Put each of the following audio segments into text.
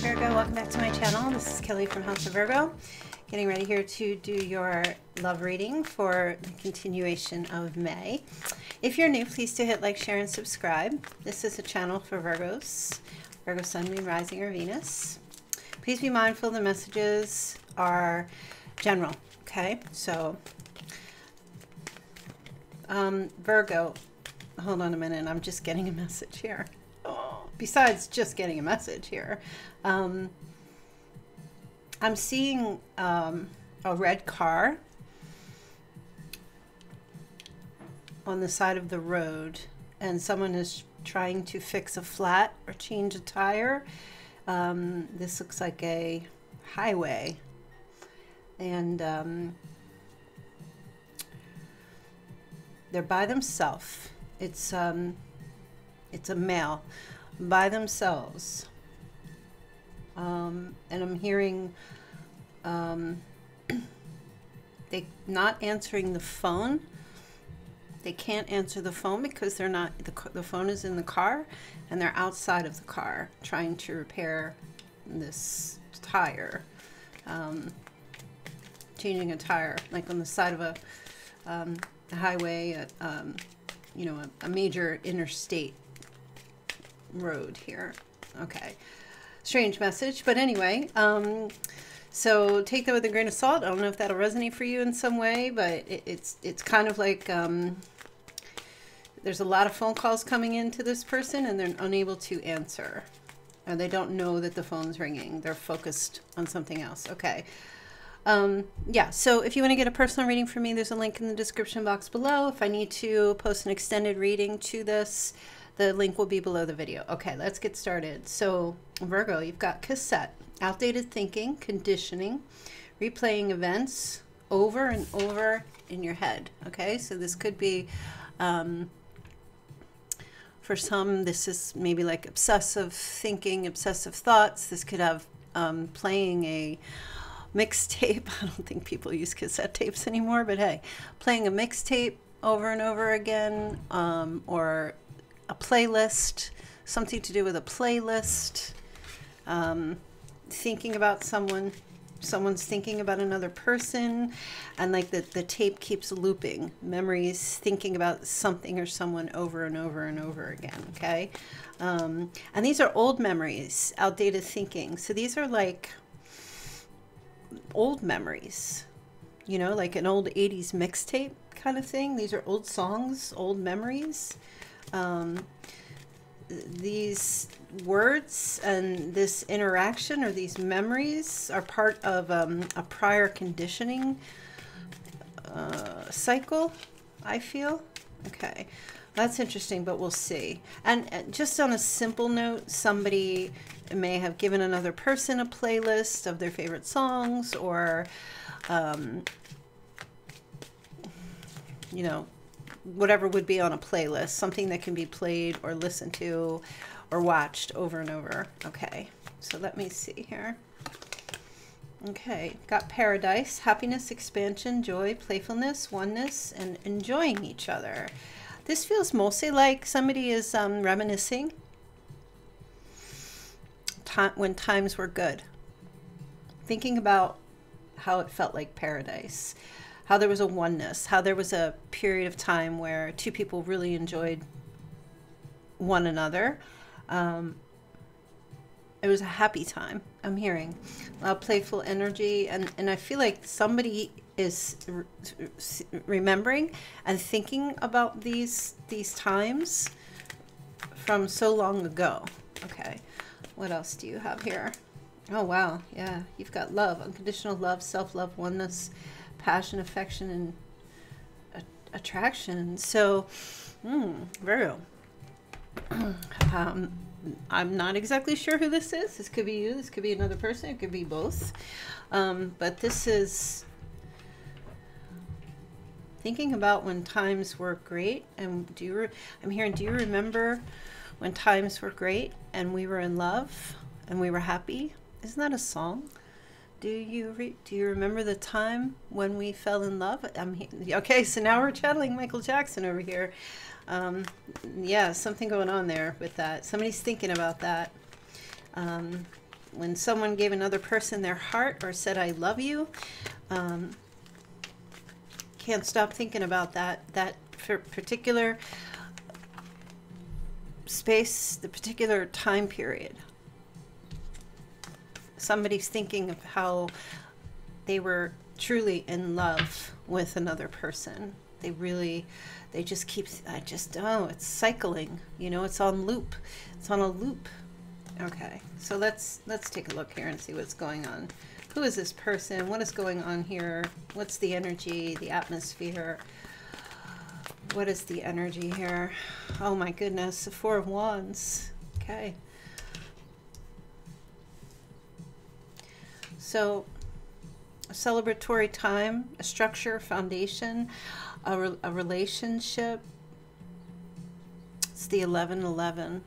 Virgo, welcome back to my channel. This is Kelly from House of Virgo. Getting ready here to do your love reading for the continuation of May. If you're new, please do hit like, share, and subscribe. This is a channel for Virgos, Virgo Sun, Moon, Rising, or Venus. Please be mindful the messages are general, okay? So, Virgo, hold on a minute, I'm just getting a message here. Besides just getting a message here, I'm seeing a red car on the side of the road, and someone is trying to fix a flat or change a tire. This looks like a highway, and they're by themselves. It's a male. By themselves, and I'm hearing they're not answering the phone. They can't answer the phone because they're not, the phone is in the car, and they're outside of the car trying to repair this tire, changing a tire, like on the side of a highway, you know, a major interstate road here. Okay, strange message, but anyway, so take that with a grain of salt. I don't know if that'll resonate for you in some way, but it's kind of like there's a lot of phone calls coming in to this person, and they're unable to answer, and they don't know that the phone's ringing. They're focused on something else. Okay, yeah, so if you want to get a personal reading from me, there's a link in the description box below. If I need to post an extended reading to this, the link will be below the video. Okay, let's get started. So Virgo, you've got cassette, outdated thinking, conditioning, replaying events over and over in your head. Okay, so this could be, for some, this is maybe like obsessive thinking, obsessive thoughts. This could have playing a mixtape. I don't think people use cassette tapes anymore, but hey, playing a mixtape over and over again, or a playlist, something to do with a playlist, thinking about someone, someone's thinking about another person, and like the tape keeps looping, memories, thinking about something or someone over and over and over again, okay? And these are old memories, outdated thinking. So these are like old memories, you know, like an old 80s mixtape kind of thing. These are old songs, old memories. These words and this interaction or these memories are part of a prior conditioning cycle, I feel. Okay, that's interesting, but we'll see. And just on a simple note, somebody may have given another person a playlist of their favorite songs, or you know, whatever would be on a playlist, something that can be played or listened to or watched over and over. Okay, so let me see here. Okay, got paradise, happiness, expansion, joy, playfulness, oneness, and enjoying each other. This feels mostly like somebody is reminiscing when times were good, thinking about how it felt like paradise, how there was a oneness, how there was a period of time where two people really enjoyed one another. It was a happy time, I'm hearing. Playful energy, and I feel like somebody is remembering and thinking about these times from so long ago. Okay, what else do you have here? Oh, wow, yeah, you've got love, unconditional love, self-love, oneness, passion, affection, and attraction. So, Virgo, I'm not exactly sure who this is. This could be you, this could be another person, it could be both. But this is thinking about when times were great, and I'm hearing, do you remember when times were great and we were in love and we were happy? Isn't that a song? Do you remember the time when we fell in love? Okay, so now we're channeling Michael Jackson over here. Yeah, something going on there with that. Somebody's thinking about that. when someone gave another person their heart or said, I love you. Can't stop thinking about that particular space, the particular time period. Somebody's thinking of how they were truly in love with another person. They really, they just keep, oh, it's cycling, you know, it's on loop. It's on a loop. Okay, so let's take a look here and see what's going on. Who is this person? What is going on here? What's the energy, the atmosphere? What is the energy here? Oh my goodness, the Four of Wands. Okay. So, a celebratory time, a structure, foundation, a relationship. It's the 11-11.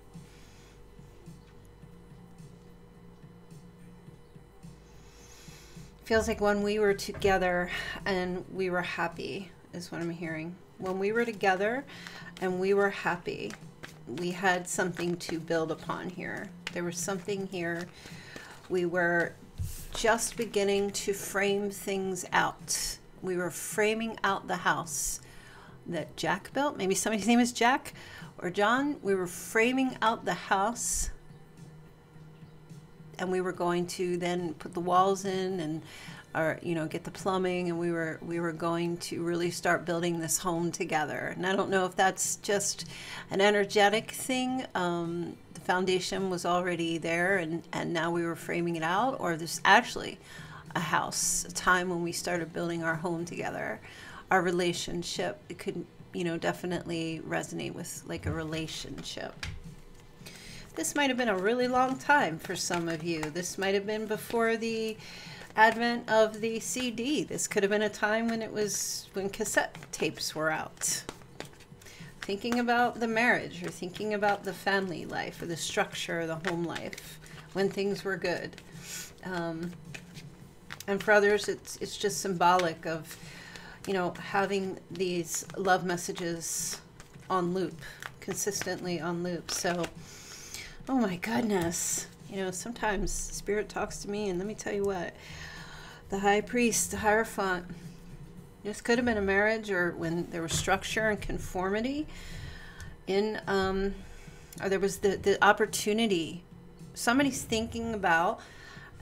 Feels like when we were together and we were happy is what I'm hearing. When we were together and we were happy, we had something to build upon here. There was something here. We were just beginning to frame things out. We were framing out the house that Jack built. Maybe somebody's name is Jack or John. We were framing out the house, and we were going to then put the walls in and, or, you know, get the plumbing, and we were going to really start building this home together. And I don't know if that's just an energetic thing. The foundation was already there, and now we were framing it out, or there's actually a house, a time when we started building our home together, our relationship. It could, you know, definitely resonate with like a relationship. This might have been a really long time for some of you. This might have been before the advent of the CD. This could have been a time when it was, when cassette tapes were out. Thinking about the marriage, or thinking about the family life, or the structure, or the home life, when things were good. And for others, it's just symbolic of, you know, having these love messages on loop, consistently on loop. So, oh my goodness, you know, sometimes Spirit talks to me, and let me tell you what, the High Priest, the Hierophant, this could have been a marriage, or when there was structure and conformity in, or there was the opportunity. Somebody's thinking about,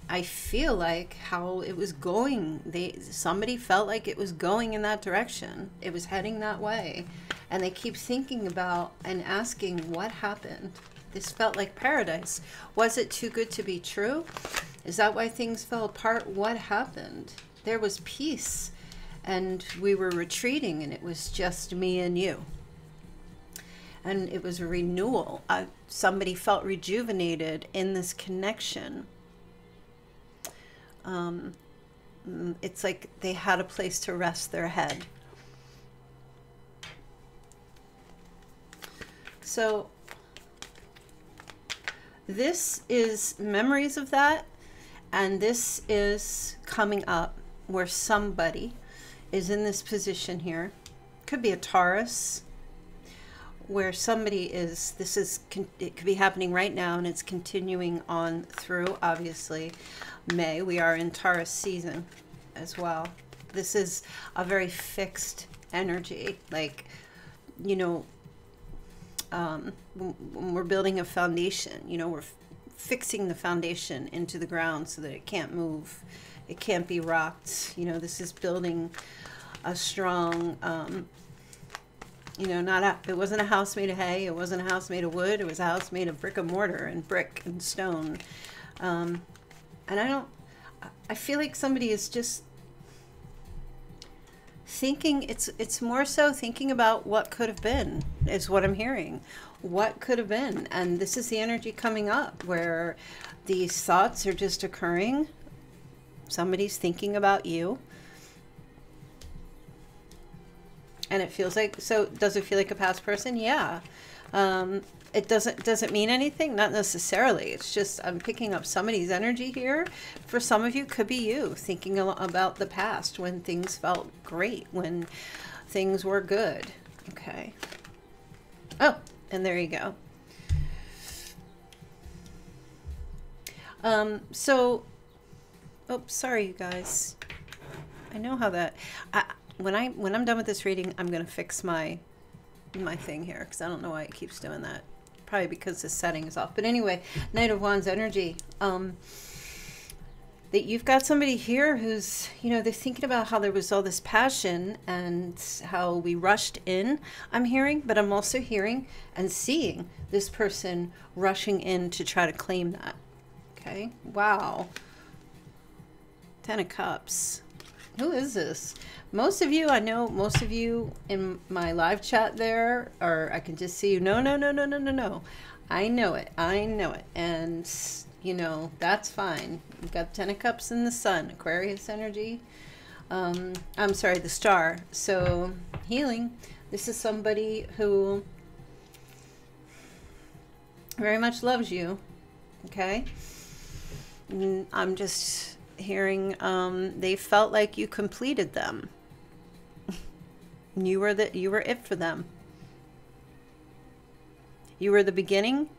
I feel like how it was going, somebody felt like it was going in that direction, it was heading that way, and they keep thinking about and asking what happened. This felt like paradise. Was it too good to be true? Is that why things fell apart? What happened? There was peace, and we were retreating, and it was just me and you. And it was a renewal. Somebody felt rejuvenated in this connection. It's like they had a place to rest their head. So, this is memories of that, and this is coming up where somebody is in this position here. Could be a Taurus, where somebody is, it could be happening right now, and it's continuing on through, obviously, May. We are in Taurus season as well. This is a very fixed energy, like, you know, when we're building a foundation, you know, we're fixing the foundation into the ground so that it can't move, it can't be rocked. You know, this is building a strong, you know, it wasn't a house made of hay, it wasn't a house made of wood, it was a house made of brick and mortar and brick and stone. And I feel like somebody is just thinking, it's more so thinking about what could have been is what I'm hearing. What could have been. And this is the energy coming up where these thoughts are just occurring. Somebody's thinking about you, and it feels like, so does it feel like a past person? Yeah. It doesn't mean anything, not necessarily. It's just I'm picking up somebody's energy here. For some of you, could be you thinking about the past, when things felt great, when things were good. Okay. Oh, and there you go. Oh, sorry, you guys. I know how that... When I'm done with this reading, I'm going to fix my thing here, because I don't know why it keeps doing that. Probably because the setting is off. But anyway, Knight of Wands energy. That you've got somebody here who's, you know, they're thinking about how there was all this passion and how we rushed in, I'm hearing, but I'm also hearing and seeing this person rushing in to try to claim that. Okay. Wow. 10 of Cups. Who is this? Most of you, I know most of you in my live chat there, or I can just see you. No. I know it. I know it. And, you know, that's fine. We've got 10 of Cups in the sun, Aquarius energy. I'm sorry, the star. So healing. This is somebody who very much loves you. Okay. I'm just hearing they felt like you completed them. you were it for them. You were the beginning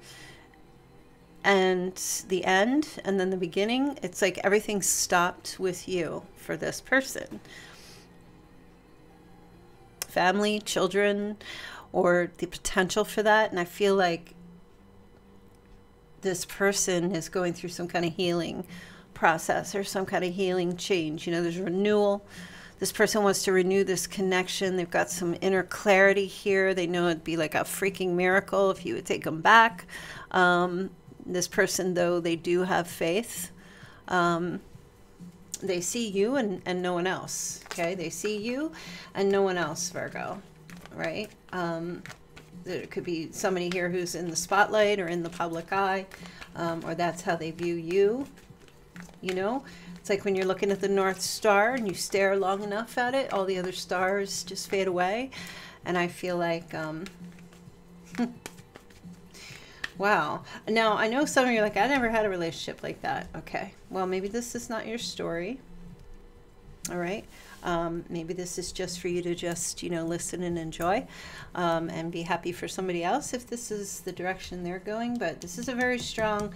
and the end, and then the beginning. It's like everything stopped with you for this person. Family, children, or the potential for that. And I feel like this person is going through some kind of healing process or some kind of healing change. You know, there's renewal. This person wants to renew this connection. They've got some inner clarity here. They know it'd be like a freaking miracle if you would take them back. This person, though, they do have faith. They see you and no one else. Okay, they see you and no one else, Virgo, right? There could be somebody here who's in the spotlight or in the public eye, or that's how they view you. You know, it's like when you're looking at the North Star and you stare long enough at it, all the other stars just fade away. And I feel like, wow. Now, I know some of you are like, I never had a relationship like that. Okay. Well, maybe this is not your story. All right. Maybe this is just for you to just, you know, listen and enjoy, and be happy for somebody else if this is the direction they're going. But this is a very strong...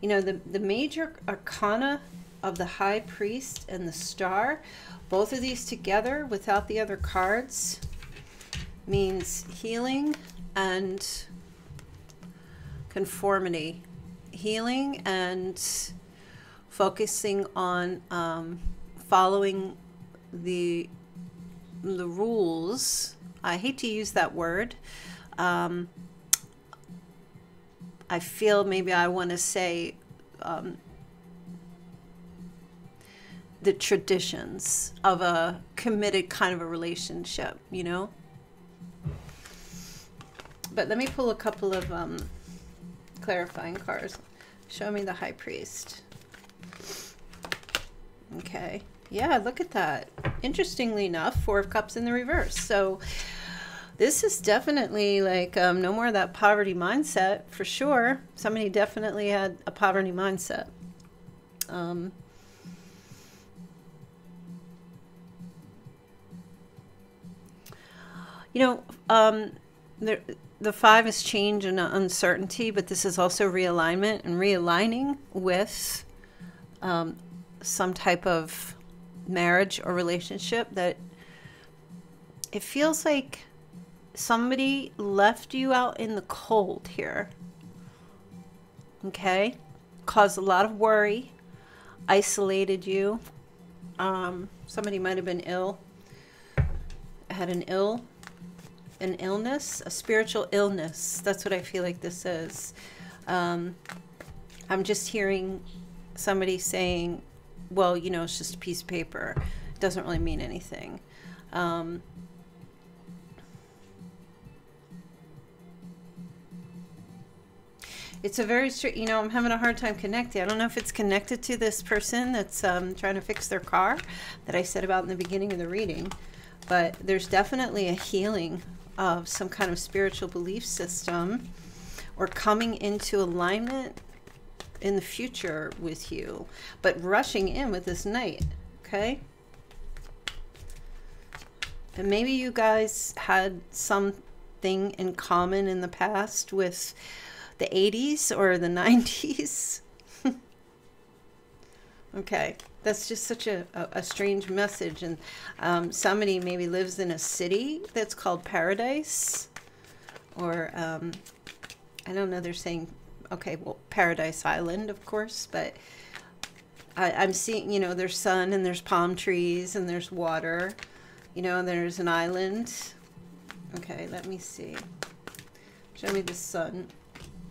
You know, the major arcana of the High Priest and the Star, both of these together without the other cards, means healing and conformity. Healing and focusing on following the rules. I hate to use that word. I feel maybe I want to say the traditions of a committed kind of a relationship, you know? But let me pull a couple of clarifying cards. Show me the High Priest. Okay. Yeah, look at that. Interestingly enough, Four of Cups in the reverse. So... this is definitely like no more of that poverty mindset, for sure. Somebody definitely had a poverty mindset. You know, the five is change and uncertainty, but this is also realignment and realigning with some type of marriage or relationship that it feels like somebody left you out in the cold here. Okay. Caused a lot of worry. Isolated you. Somebody might have been ill. Had an illness. A spiritual illness. That's what I feel like this is. I'm just hearing somebody saying, well, you know, it's just a piece of paper. It doesn't really mean anything. It's a very strict, you know, I'm having a hard time connecting. I don't know if it's connected to this person that's trying to fix their car that I said about in the beginning of the reading. But there's definitely a healing of some kind of spiritual belief system or coming into alignment in the future with you. But rushing in with this Knight, okay? And maybe you guys had something in common in the past with... the 80s or the 90s Okay, that's just such a strange message. And somebody maybe lives in a city that's called Paradise, or I don't know, they're saying, okay, well, Paradise Island, of course, but I'm seeing, you know, there's sun and there's palm trees and there's water, you know, and there's an island. Okay, let me see. Show me the sun.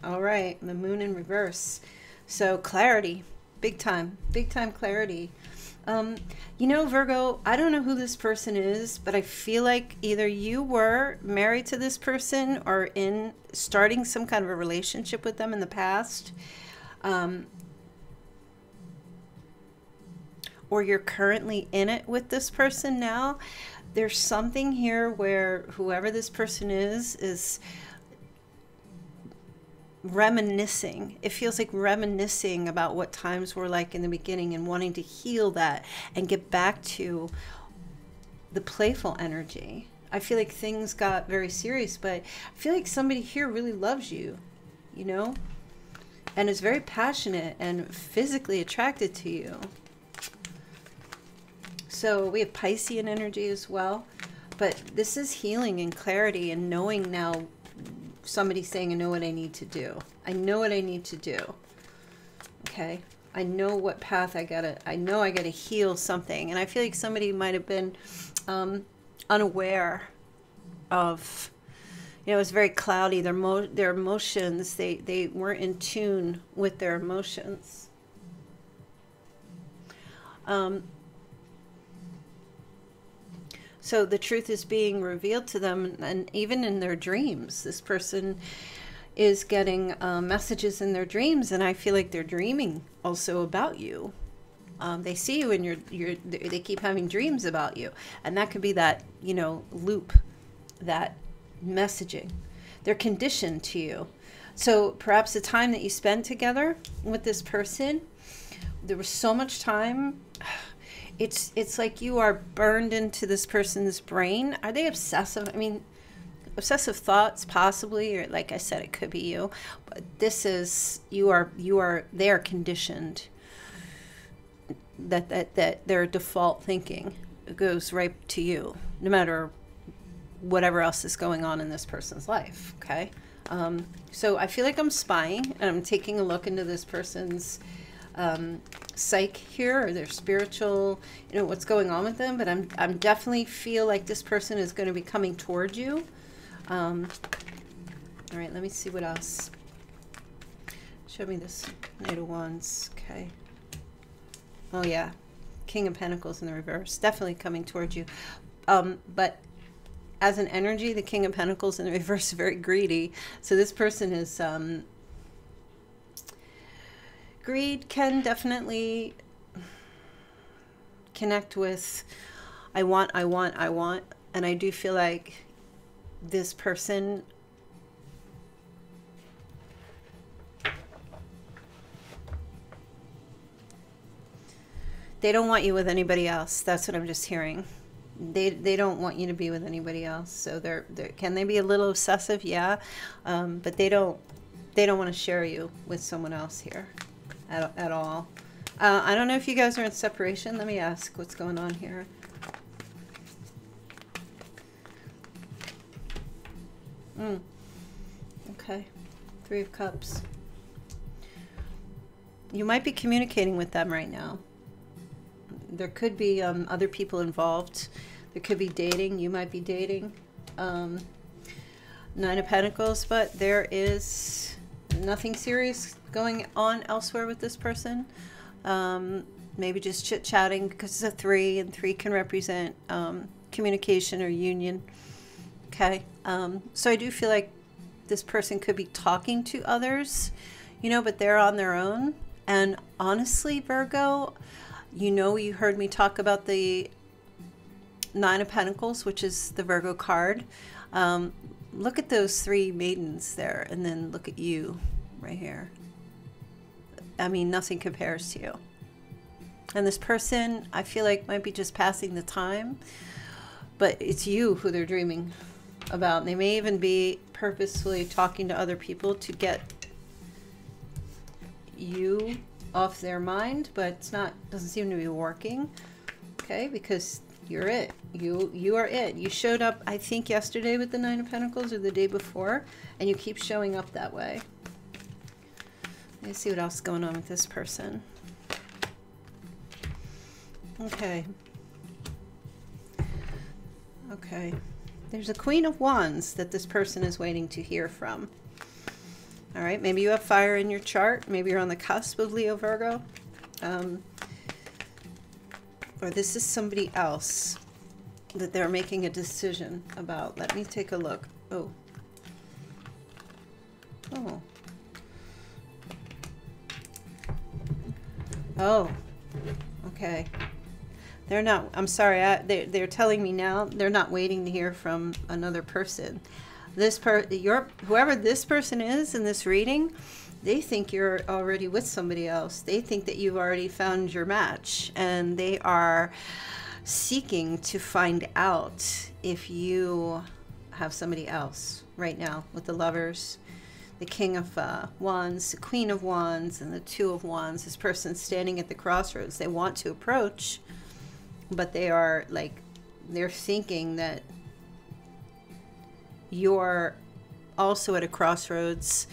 All right, the moon in reverse. So clarity, big time clarity. You know, Virgo, I don't know who this person is, but I feel like either you were married to this person or in starting some kind of a relationship with them in the past, or you're currently in it with this person now. There's something here where whoever this person is reminiscing. It feels like reminiscing about what times were like in the beginning and wanting to heal that and get back to the playful energy. I feel like things got very serious, but I feel like somebody here really loves you, you know, and is very passionate and physically attracted to you. So we have Piscean energy as well, but this is healing and clarity and knowing now. Somebody saying, I know what I need to do. I know what I need to do. Okay. I know what path I gotta heal something. And I feel like somebody might've been, unaware of, you know, it was very cloudy. Their emotions, they weren't in tune with their emotions. So the truth is being revealed to them, and even in their dreams, this person is getting messages in their dreams, and I feel like they're dreaming also about you. They see you, and they keep having dreams about you, and that could be that, you know, loop, that messaging. They're conditioned to you. So perhaps the time that you spend together with this person, there was so much time. It's like you are burned into this person's brain. Are they obsessive? I mean, obsessive thoughts possibly, or like I said, it could be you, but this is, they are conditioned that their default thinking goes right to you, no matter whatever else is going on in this person's life. Okay. So I feel like I'm spying and I'm taking a look into this person's, psyche here, or their spiritual, you know, what's going on with them. But I'm definitely feel like this person is going to be coming toward you. All right, let me see what else. Show me this Knight of Wands. Okay. Oh yeah, King of Pentacles in the reverse, definitely coming toward you. But as an energy, the King of Pentacles in the reverse is very greedy. So this person is, greed can definitely connect with I want, and I do feel like this person they don't want you with anybody else. That's what I'm just hearing. They don't want you to be with anybody else. So can they be a little obsessive? Yeah, but they don't want to share you with someone else here. At all. I don't know if you guys are in separation. Let me ask what's going on here. Okay. Three of Cups. You might be communicating with them right now. There could be other people involved. There could be dating. You might be dating. Nine of Pentacles, but there is nothing serious going on elsewhere with this person. Maybe just chit-chatting, because it's a 3, and 3 can represent communication or union. Okay, so I do feel like this person could be talking to others, you know, but they're on their own. And honestly, Virgo, you know, you heard me talk about the Nine of Pentacles, which is the Virgo card. Look at those 3 maidens there, and then look at you right here. I mean, nothing compares to you. And this person, I feel like, might be just passing the time, but it's you who they're dreaming about. And they may even be purposefully talking to other people to get you off their mind, but it's not, doesn't seem to be working. Okay, because you're it. You are it. You showed up, I think, yesterday with the 9 of Pentacles or the day before, and you keep showing up that way. Let's see what else is going on with this person. Okay. Okay. There's a Queen of Wands that this person is waiting to hear from. All right, maybe you have fire in your chart. Maybe you're on the cusp of Leo, Virgo. Or this is somebody else that they're making a decision about. Let me take a look. Oh. Oh. Oh. Okay. They're not, I'm sorry, they're telling me now they're not waiting to hear from another person. Whoever this person is in this reading, they think you're already with somebody else. They think that you've already found your match, and they are seeking to find out if you have somebody else right now with the Lovers, the King of Wands, the Queen of Wands, and the 2 of Wands. This person's standing at the crossroads. They want to approach, but they are like, they're thinking that you're also at a crossroads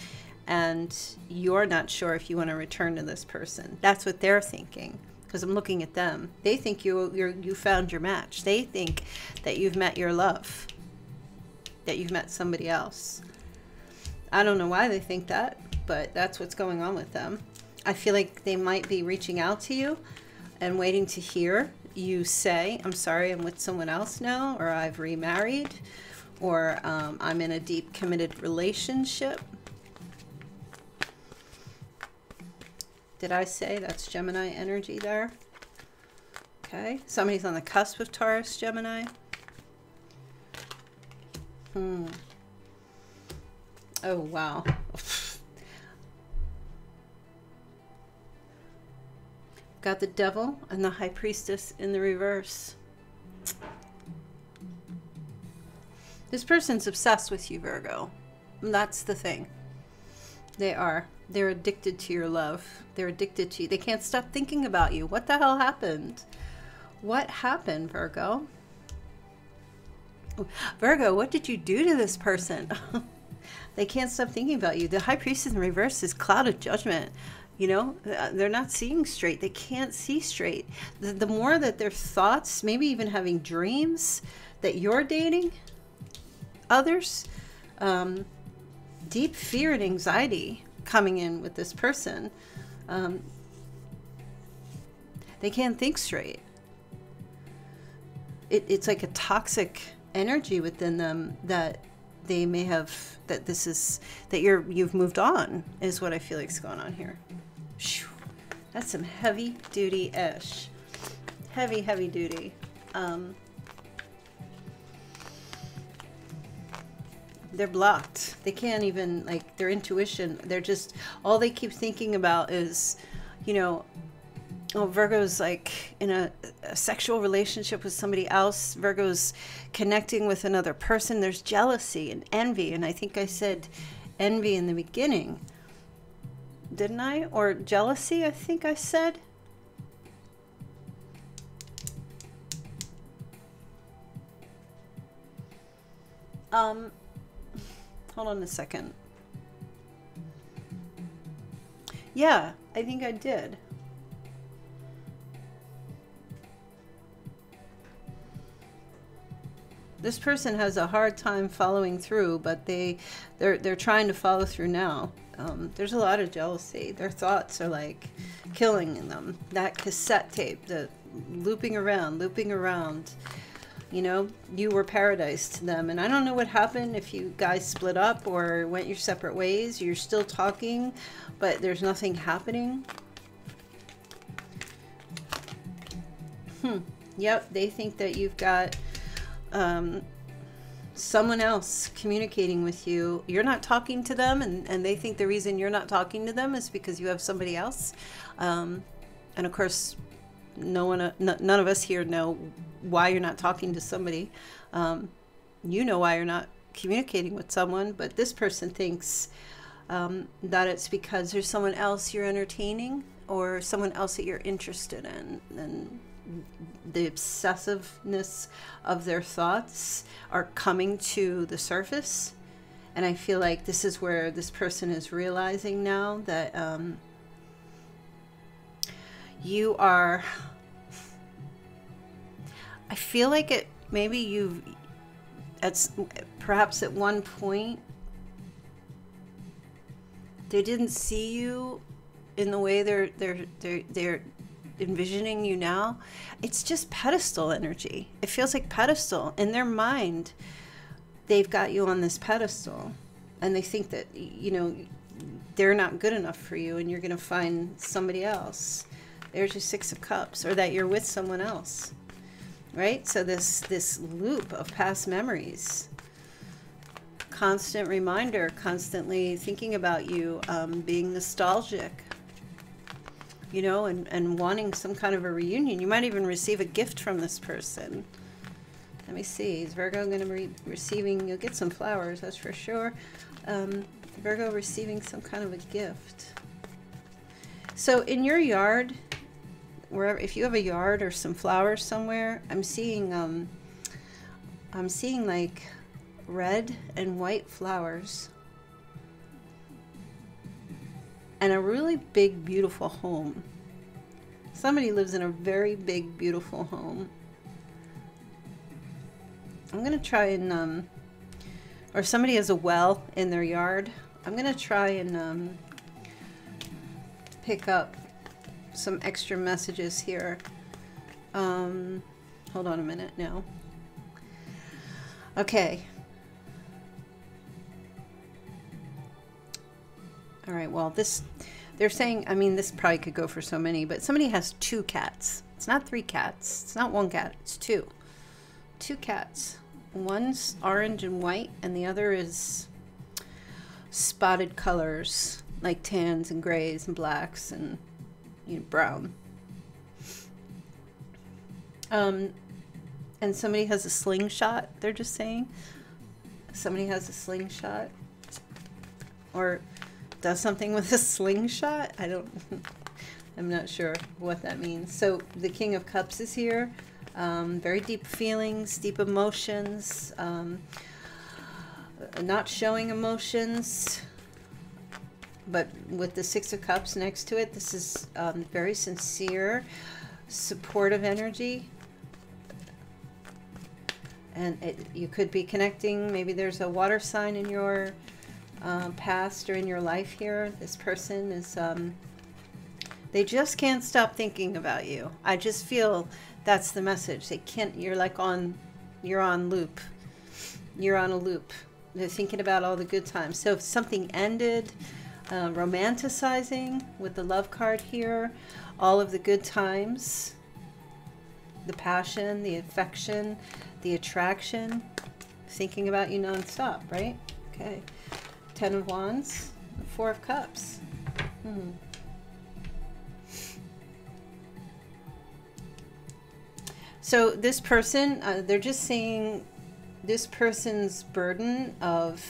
and you're not sure if you want to return to this person. That's what they're thinking, because I'm looking at them. They think you found your match. They think that you've met your love, that you've met somebody else. I don't know why they think that, but that's what's going on with them. I feel like they might be reaching out to you and waiting to hear you say, I'm sorry, I'm with someone else now, or I've remarried, or I'm in a deep, committed relationship. Did I say that's Gemini energy there? Okay, somebody's on the cusp of Taurus, Gemini. Oh, wow. Got the Devil and the High Priestess in the reverse. This person's obsessed with you, Virgo. That's the thing. They are. They're addicted to your love. They're addicted to you. They can't stop thinking about you. What the hell happened? What happened, Virgo? Virgo, what did you do to this person? They can't stop thinking about you. The High Priestess in reverse is cloud of judgment. You know, they're not seeing straight. They can't see straight. The more that their thoughts, maybe even having dreams that you're dating others, deep fear and anxiety coming in with this person. They can't think straight. It's like a toxic energy within them that they may have, that this is, that you've moved on, is what I feel like's going on here. That's some heavy duty ish. Heavy, heavy duty. They're blocked. They can't even, like, their intuition, they're just, all they keep thinking about is, you know, oh, Virgo's like in a sexual relationship with somebody else. Virgo's connecting with another person. There's jealousy and envy. And I think I said envy in the beginning, didn't I? Or jealousy, I think I said. Hold on a second. Yeah, I think I did. This person has a hard time following through, but they're trying to follow through now. There's a lot of jealousy. Their thoughts are like killing them. That cassette tape, the looping around, you know, you were paradise to them. And I don't know what happened, if you guys split up or went your separate ways. You're still talking, but there's nothing happening. Yep, they think that you've got someone else communicating with you. You're not talking to them, and they think the reason you're not talking to them is because you have somebody else. And of course, none of us here know why you're not talking to somebody. You know why you're not communicating with someone, but this person thinks that it's because there's someone else you're entertaining, or someone else that you're interested in. And the obsessiveness of their thoughts are coming to the surface. And I feel like this is where this person is realizing now that you are, I feel like it, maybe you've, perhaps at one point, they didn't see you in the way they're envisioning you now. It's just pedestal energy. It feels like pedestal in their mind. They've got you on this pedestal and they think that, you know, they're not good enough for you and you're going to find somebody else. There's your Six of Cups, or that you're with someone else, right? So this loop of past memories, constant reminder, constantly thinking about you, being nostalgic, you know, and wanting some kind of a reunion. You might even receive a gift from this person. Let me see, is Virgo going to be receiving, you'll get some flowers, that's for sure. Virgo receiving some kind of a gift. So in your yard, wherever, if you have a yard or some flowers somewhere, I'm seeing like red and white flowers and a really big, beautiful home. Somebody lives in a very big, beautiful home. I'm going to try and, or somebody has a well in their yard. I'm going to try and pick up some extra messages here. Hold on a minute now. Okay. All right, well, this, they're saying, I mean, this probably could go for so many, but somebody has two cats. It's not three cats. It's not one cat. It's two. Two cats. One's orange and white and the other is spotted colors like tans and grays and blacks and, you know, brown. And somebody has a slingshot, they're just saying. Somebody has a slingshot or does something with a slingshot. I don't, I'm not sure what that means. So the King of Cups is here. Very deep feelings, deep emotions, not showing emotions, but with the Six of Cups next to it, this is very sincere, supportive energy. And it, you could be connecting, maybe there's a water sign in your past or in your life here. This person is, they just can't stop thinking about you. I just feel that's the message. They can't, you're like on, you're on loop. You're on a loop. They're thinking about all the good times. So if something ended, romanticizing with the love card here, all of the good times, the passion, the affection, the attraction, thinking about you nonstop, right? Okay. Ten of Wands, Four of Cups. Hmm. So this person, they're just seeing this person's burden of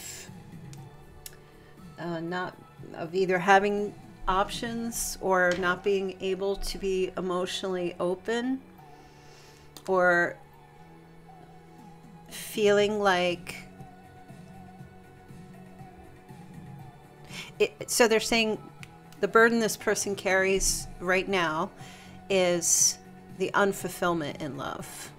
not, of either having options or not being able to be emotionally open or feeling like it. So they're saying the burden this person carries right now is the unfulfillment in love.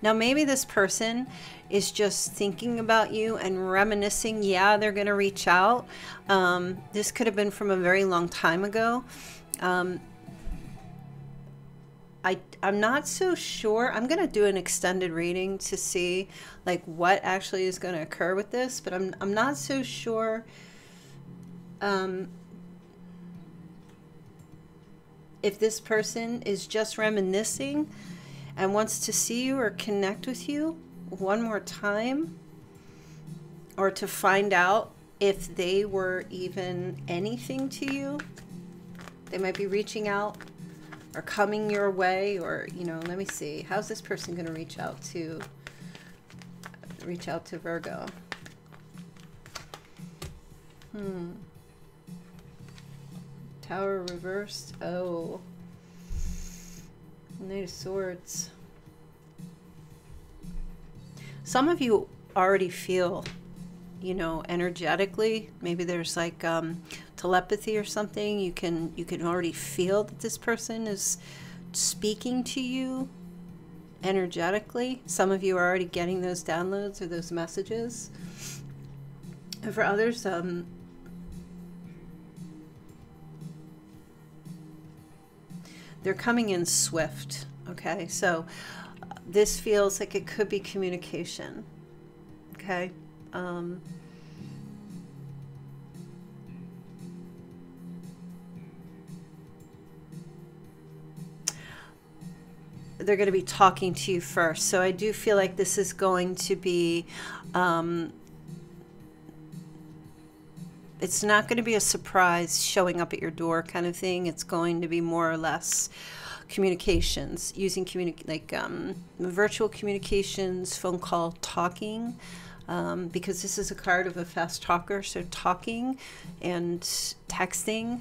Now maybe this person is just thinking about you and reminiscing. Yeah, they're going to reach out. This could have been from a very long time ago. I'm not so sure. I'm going to do an extended reading to see like what actually is going to occur with this, but I'm not so sure if this person is just reminiscing and wants to see you or connect with you one more time, or to find out if they were even anything to you. They might be reaching out or coming your way, or, you know, let me see. How's this person going to reach out to Virgo? Tower reversed. Oh. Knight of Swords. Some of you already feel, you know, energetically. Maybe there's like telepathy or something. You can already feel that this person is speaking to you energetically. Some of you are already getting those downloads or those messages. And for others, they're coming in swift. Okay, so this feels like it could be communication. Okay. They're going to be talking to you first. So I do feel like this is going to be, it's not going to be a surprise showing up at your door kind of thing. It's going to be more or less communications, using virtual communications, phone call, talking, because this is a card of a fast talker. So talking and texting,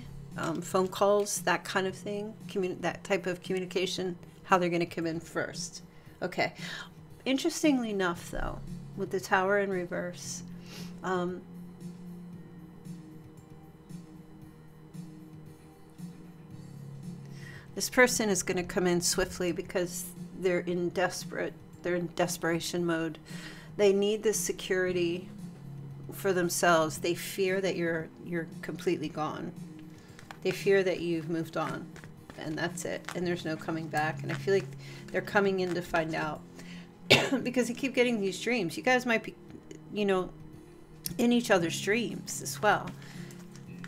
phone calls, that kind of thing, that type of communication, how they're going to come in first. Okay. Interestingly enough, though, with the Tower in reverse, this person is going to come in swiftly because they're in desperation mode. They need this security for themselves. They fear that you're completely gone. They fear that you've moved on. And that's it, and there's no coming back. And I feel like they're coming in to find out because they keep getting these dreams. You guys might be, you know, in each other's dreams as well.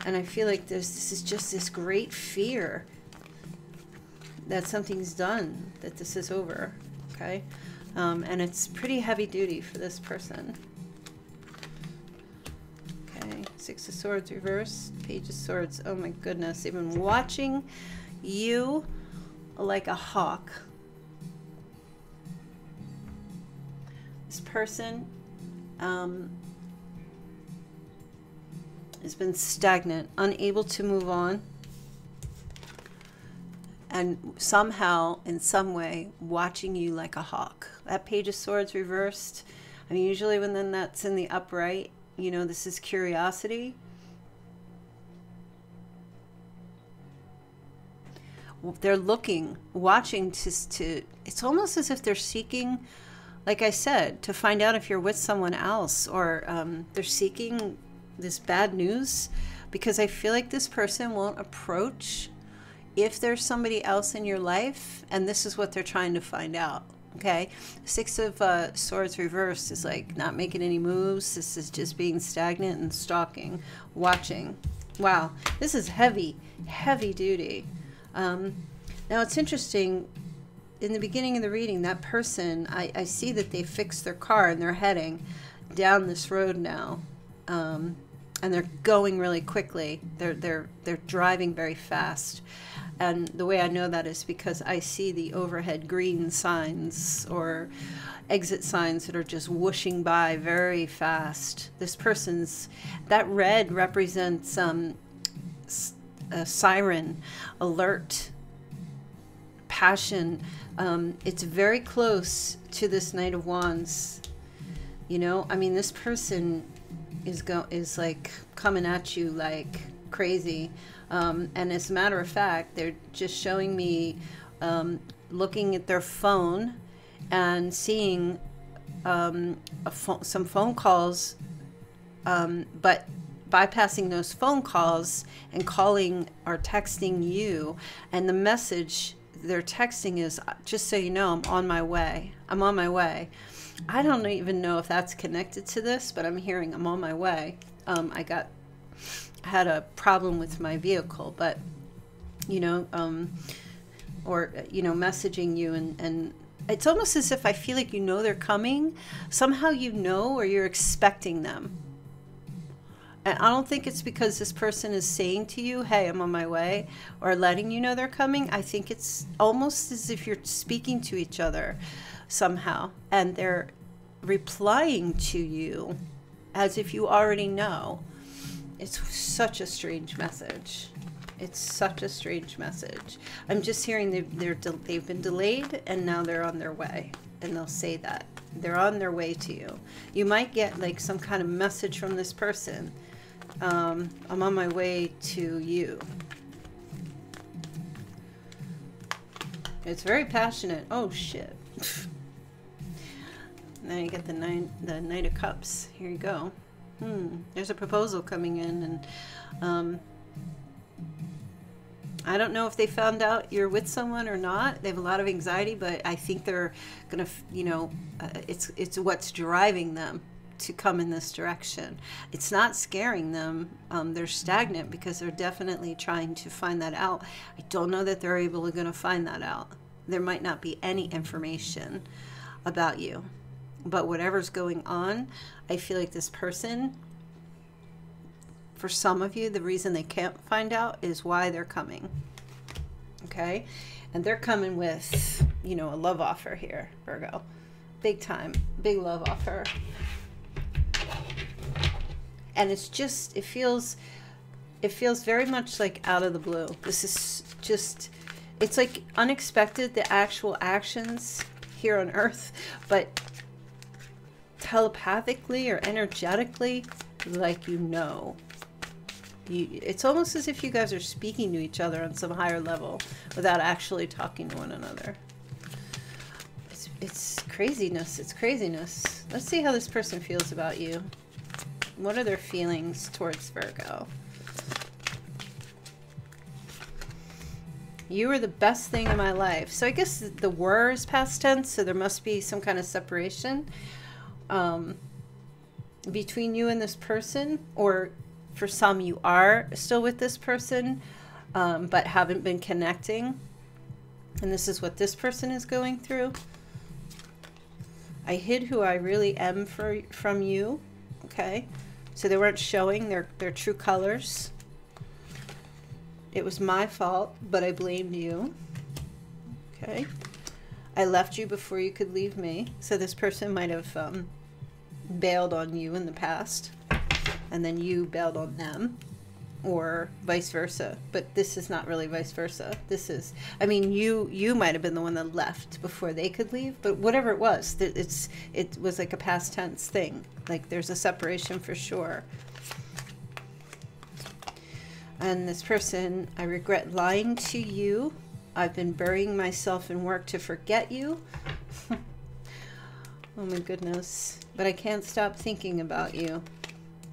And I feel like this is just this great fear that something's done, that this is over. Okay, and it's pretty heavy duty for this person. Okay, Six of Swords reverse, Page of Swords. Oh my goodness, they've been watching you like a hawk. This person has been stagnant, unable to move on, and somehow in some way watching you like a hawk. That Page of Swords reversed, I mean, usually when then that's in the upright, you know, this is curiosity. They're looking, watching to, it's almost as if they're seeking, like I said, to find out if you're with someone else, or they're seeking this bad news, because I feel like this person won't approach if there's somebody else in your life, and this is what they're trying to find out. Okay, Six of Swords reversed is like not making any moves. This is just being stagnant and stalking, watching. Wow, this is heavy, heavy duty. Now it's interesting, in the beginning of the reading, that person, I see that they fixed their car and they're heading down this road now, and they're going really quickly. They're driving very fast, and the way I know that is because I see the overhead green signs or exit signs that are just whooshing by very fast. This person's, that red represents a siren, alert, passion. It's very close to this Knight of Wands. You know, I mean, this person is like coming at you like crazy. And as a matter of fact, they're just showing me looking at their phone and seeing some phone calls, but bypassing those phone calls and calling or texting you. And the message they're texting is, just so you know, I'm on my way. I'm on my way. I don't even know if that's connected to this, but I'm hearing I'm on my way. I had a problem with my vehicle, but you know, or, you know, messaging you, and it's almost as if I feel like, you know, they're coming somehow, you know, or you're expecting them. And I don't think it's because this person is saying to you, hey, I'm on my way, or letting you know they're coming. I think it's almost as if you're speaking to each other somehow, and they're replying to you as if you already know. It's such a strange message. It's such a strange message. I'm just hearing they've been delayed and now they're on their way. And they'll say that. They're on their way to you. You might get like some kind of message from this person. I'm on my way to you. It's very passionate. Oh shit. Now you get the Knight of Cups. Here you go. There's a proposal coming in, and I don't know if they found out you're with someone or not. They have a lot of anxiety, but I think they're gonna, you know, it's what's driving them to come in this direction. It's not scaring them. They're stagnant because they're definitely trying to find that out. I don't know that they're able to gonna find that out. There might not be any information about you, but whatever's going on, I feel like this person, for some of you, the reason they can't find out is why they're coming. Okay? And they're coming with, you know, a love offer here, Virgo. Big time. Big love offer. And it's just, it feels very much like out of the blue. This is just, it's like unexpected, the actual actions here on earth, but telepathically or energetically, like, you know, it's almost as if you guys are speaking to each other on some higher level without actually talking to one another. It's craziness. It's craziness. Let's see how this person feels about you. What are their feelings towards Virgo? You were the best thing in my life. So I guess the were is past tense, so there must be some kind of separation between you and this person, or for some you are still with this person but haven't been connecting, and this is what this person is going through. I hid who I really am from you. Okay, so they weren't showing their true colors. It was my fault, but I blamed you. Okay, I left you before you could leave me. So this person might have bailed on you in the past, and then you bailed on them, or vice versa. But this is not really vice versa. This is, I mean, you might have been the one that left before they could leave, but whatever it was, it was like a past tense thing. Like there's a separation for sure. And this person, I regret lying to you. I've been burying myself in work to forget you. Oh my goodness. But I can't stop thinking about you.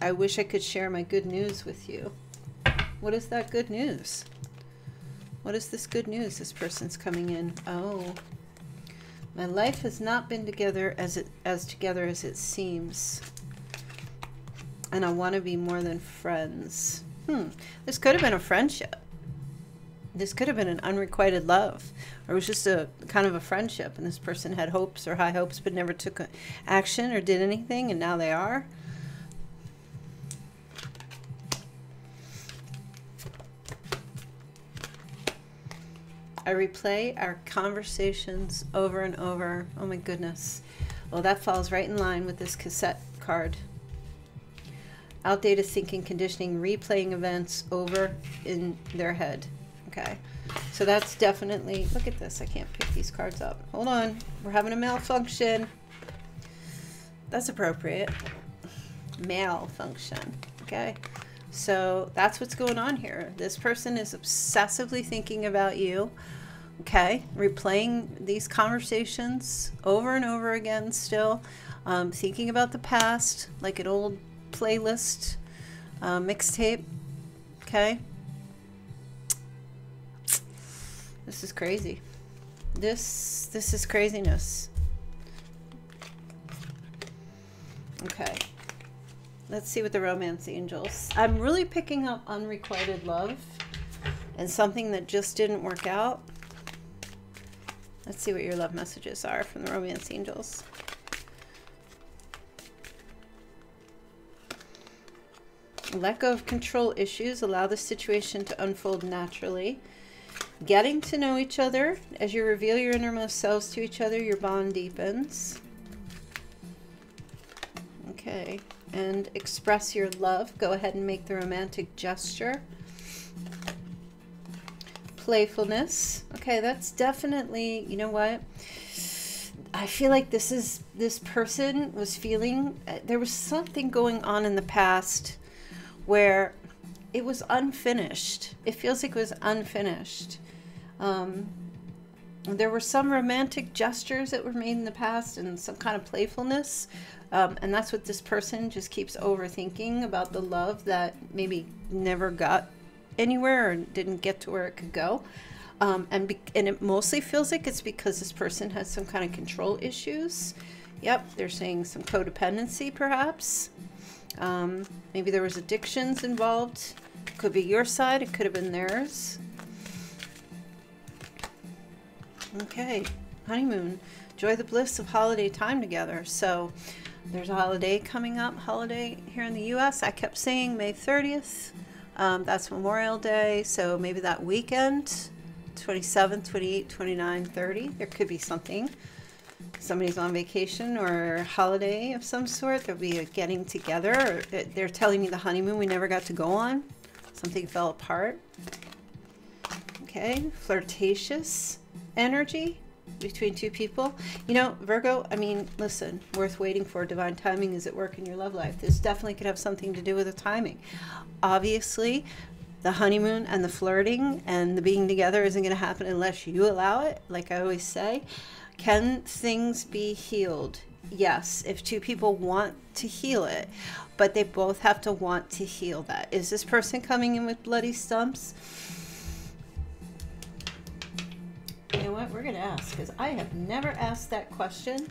I wish I could share my good news with you. What is that good news? What is this good news this person's coming in? Oh. My life has not been together as it seems. And I want to be more than friends. This could have been a friendship. This could have been an unrequited love, or it was just a kind of a friendship, and this person had hopes or high hopes but never took action or did anything, and now they are. I replay our conversations over and over. Oh my goodness. Well, that falls right in line with this cassette card. Outdated thinking, conditioning, replaying events over in their head. Okay, so that's definitely, look at this, I can't pick these cards up. Hold on, we're having a malfunction. That's appropriate. Malfunction, okay? So that's what's going on here. This person is obsessively thinking about you, okay? Replaying these conversations over and over again still, thinking about the past, like an old playlist, mixtape, okay? This is crazy. This is craziness. Okay. Let's see what the romance angels. I'm really picking up unrequited love and something that just didn't work out. Let's see what your love messages are from the romance angels. Let go of control issues. Allow the situation to unfold naturally. Getting to know each other. As you reveal your innermost selves to each other, your bond deepens. Okay. And express your love. Go ahead and make the romantic gesture. playfulness. Okay, that's definitely, you know what? I feel like this is, this person was feeling, there was something going on in the past where it was unfinished. It feels like it was unfinished. There were some romantic gestures that were made in the past and some kind of playfulness. And that's what this person just keeps overthinking about, the love that maybe never got anywhere or didn't get to where it could go. And it mostly feels like it's because this person has some kind of control issues. Yep, they're saying some codependency perhaps. Maybe there was addictions involved. Could be your side, it could have been theirs. Okay, honeymoon. Enjoy the bliss of holiday time together. So there's a holiday coming up, holiday here in the U.S. I kept saying May 30th. That's Memorial Day. So maybe that weekend, 27th, 28th, 29th, 30th, there could be something. Somebody's on vacation or holiday of some sort. There'll be a getting together. Or they're telling me the honeymoon we never got to go on. Something fell apart. Okay, flirtatious energy between two people. You know, Virgo, I mean, listen, worth waiting for. Divine timing is at work in your love life. This definitely could have something to do with the timing. Obviously, the honeymoon and the flirting and the being together isn't going to happen unless you allow it, like I always say. Can things be healed? Yes, if two people want to heal it, but they both have to want to heal that. Is this person coming in with bloody stumps? You know what, we're going to ask, because I have never asked that question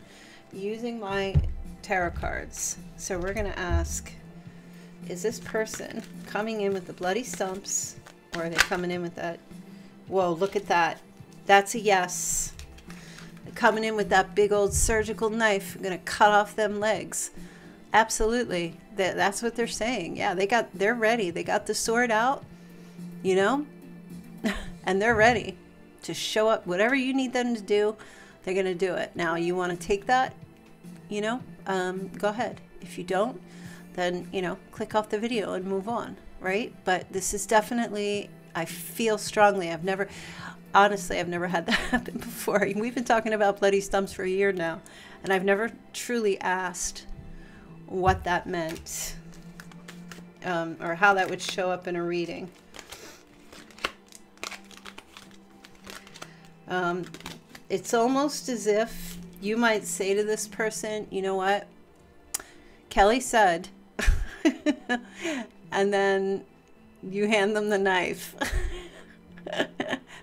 using my tarot cards. So we're going to ask, is this person coming in with the bloody stumps, or are they coming in with that? Whoa, look at that. That's a yes. Coming in with that big old surgical knife, I'm going to cut off them legs. Absolutely. That's what they're saying. Yeah, they're ready. They got the sword out, you know, and they're ready to show up. Whatever you need them to do, they're going to do it. Now, you want to take that, you know, go ahead. If you don't, then, you know, click off the video and move on, right? But this is definitely, I feel strongly, I've never, honestly, I've never had that happen before. We've been talking about bloody stumps for a year now, and I've never truly asked what that meant, or how that would show up in a reading. It's almost as if you might say to this person, you know what, Kelly said, and then you hand them the knife.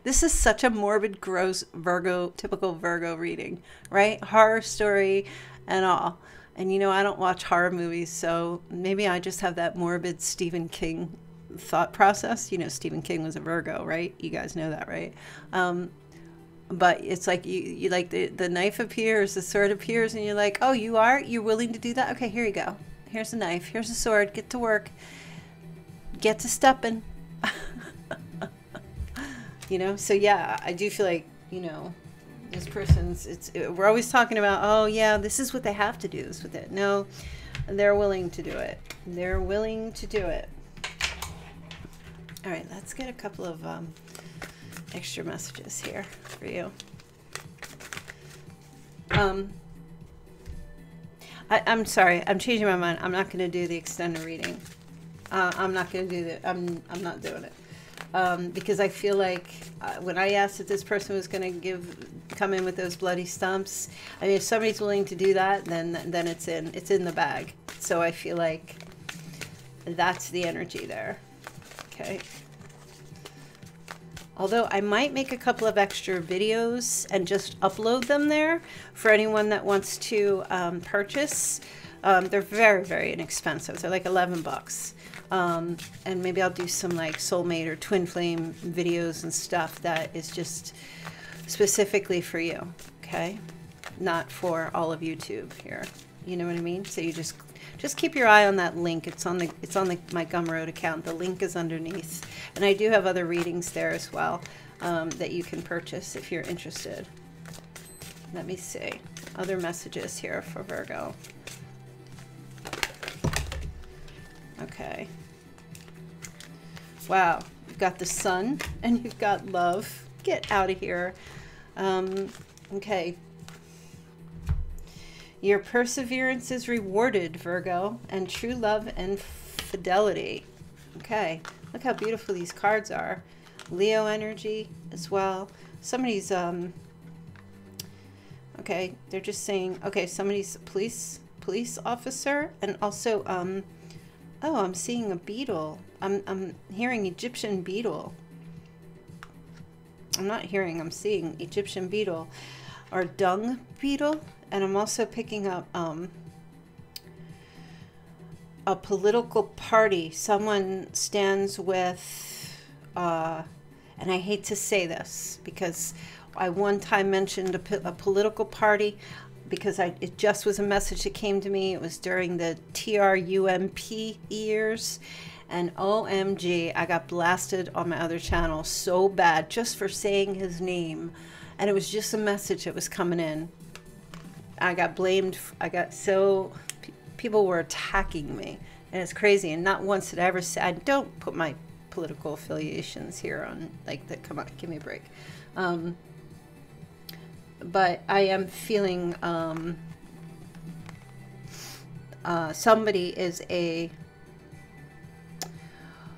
This is such a morbid, gross Virgo, typical Virgo reading, right? Horror story and all. And you know, I don't watch horror movies, so maybe I just have that morbid Stephen King thought process. You know, Stephen King was a Virgo, right? You guys know that, right? But it's like you like the knife appears, the sword appears, and you're like, oh, you're willing to do that? Okay, here you go. Here's a knife. Here's a sword. Get to work. Get to stepping. You know, so yeah, I do feel like, you know, this person's, we're always talking about, oh yeah, this is what they have to do, this is what they, no, they're willing to do it. They're willing to do it. All right, let's get a couple of extra messages here for you. I'm sorry, I'm changing my mind. I'm not going to do the extended reading. I'm not going to do that. I'm not doing it. Because I feel like when I asked if this person was going to come in with those bloody stumps, I mean, if somebody's willing to do that, then it's in the bag. So I feel like that's the energy there. Okay. Although I might make a couple of extra videos and just upload them there for anyone that wants to purchase. They're very, very inexpensive. They're like 11 bucks. And maybe I'll do some like soulmate or twin flame videos and stuff that is just specifically for you. Okay. Not for all of YouTube here. You know what I mean? So you just keep your eye on that link. It's on my Gumroad account. The link is underneath. And I do have other readings there as well, that you can purchase if you're interested. Let me see. Other messages here for Virgo. Okay. Wow. got the sun and you've got love. Get out of here. Okay. Your perseverance is rewarded, Virgo, and true love and fidelity. Okay. Look how beautiful these cards are. Leo energy as well. Somebody's, okay, they're just saying, okay, somebody's a police officer, and also, oh, I'm seeing a beetle. I'm hearing Egyptian beetle. I'm not hearing, I'm seeing Egyptian beetle or dung beetle. And I'm also picking up a political party. Someone stands with, and I hate to say this because I one time mentioned a political party because it just was a message that came to me. It was during the TRUMP years. And OMG, I got blasted on my other channel so bad just for saying his name. And it was just a message that was coming in. I got blamed. I got so, people were attacking me. And it's crazy. And not once did I ever say, I don't put my political affiliations here on, like, the, come on, give me a break. But I am feeling somebody is a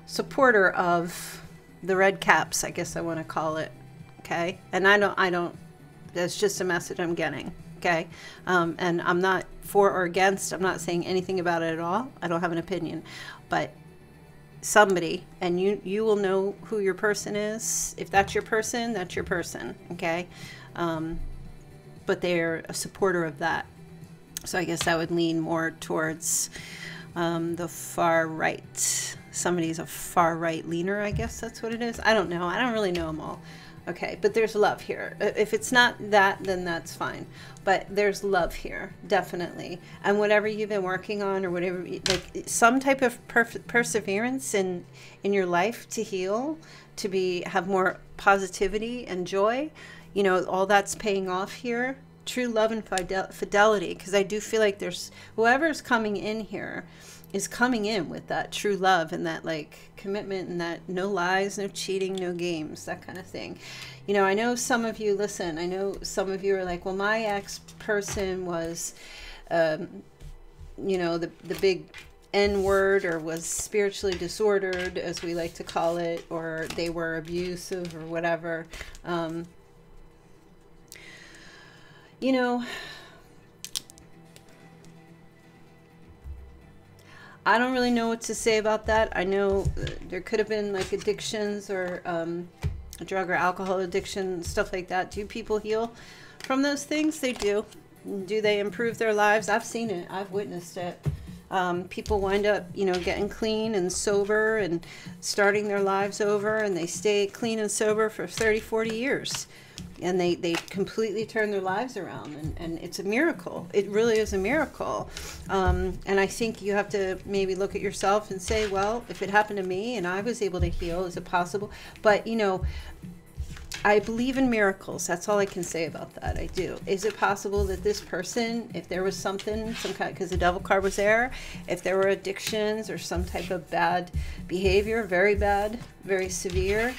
supporter of the red caps, I guess I want to call it. Okay. And I don't, that's just a message I'm getting. Okay. And I'm not for or against. I'm not saying anything about it at all. I don't have an opinion, but somebody, and you will know who your person is. If that's your person, that's your person. Okay. But they're a supporter of that. So I guess I would lean more towards, the far right. Somebody's a far right leaner, I guess that's what it is. I don't know. I don't really know them all. Okay, but there's love here. If it's not that, then that's fine. But there's love here, definitely. And whatever you've been working on or whatever, like some type of perseverance in your life to heal, to have more positivity and joy, you know, all that's paying off here. True love and fidelity, because I do feel like there's whoever's coming in here is coming in with that true love and that like commitment and that no lies, no cheating, no games, that kind of thing. You know, I know some of you, listen, I know some of you are like, well, my ex person was, you know, the big N-word, or was spiritually disordered, as we like to call it, or they were abusive or whatever. You know, I don't really know what to say about that. I know there could have been like addictions or drug or alcohol addiction, stuff like that. Do people heal from those things? They do. Do they improve their lives? I've seen it. I've witnessed it. People wind up, you know, getting clean and sober and starting their lives over, and they stay clean and sober for 30, 40 years. And they completely turn their lives around, and it's a miracle. It really is a miracle. And I think you have to maybe look at yourself and say, well, if it happened to me and I was able to heal, is it possible? But, you know, I believe in miracles. That's all I can say about that. I do. Is it possible that this person, if there was something, some kind, because the devil card was there, if there were addictions or some type of bad behavior, very bad, very severe,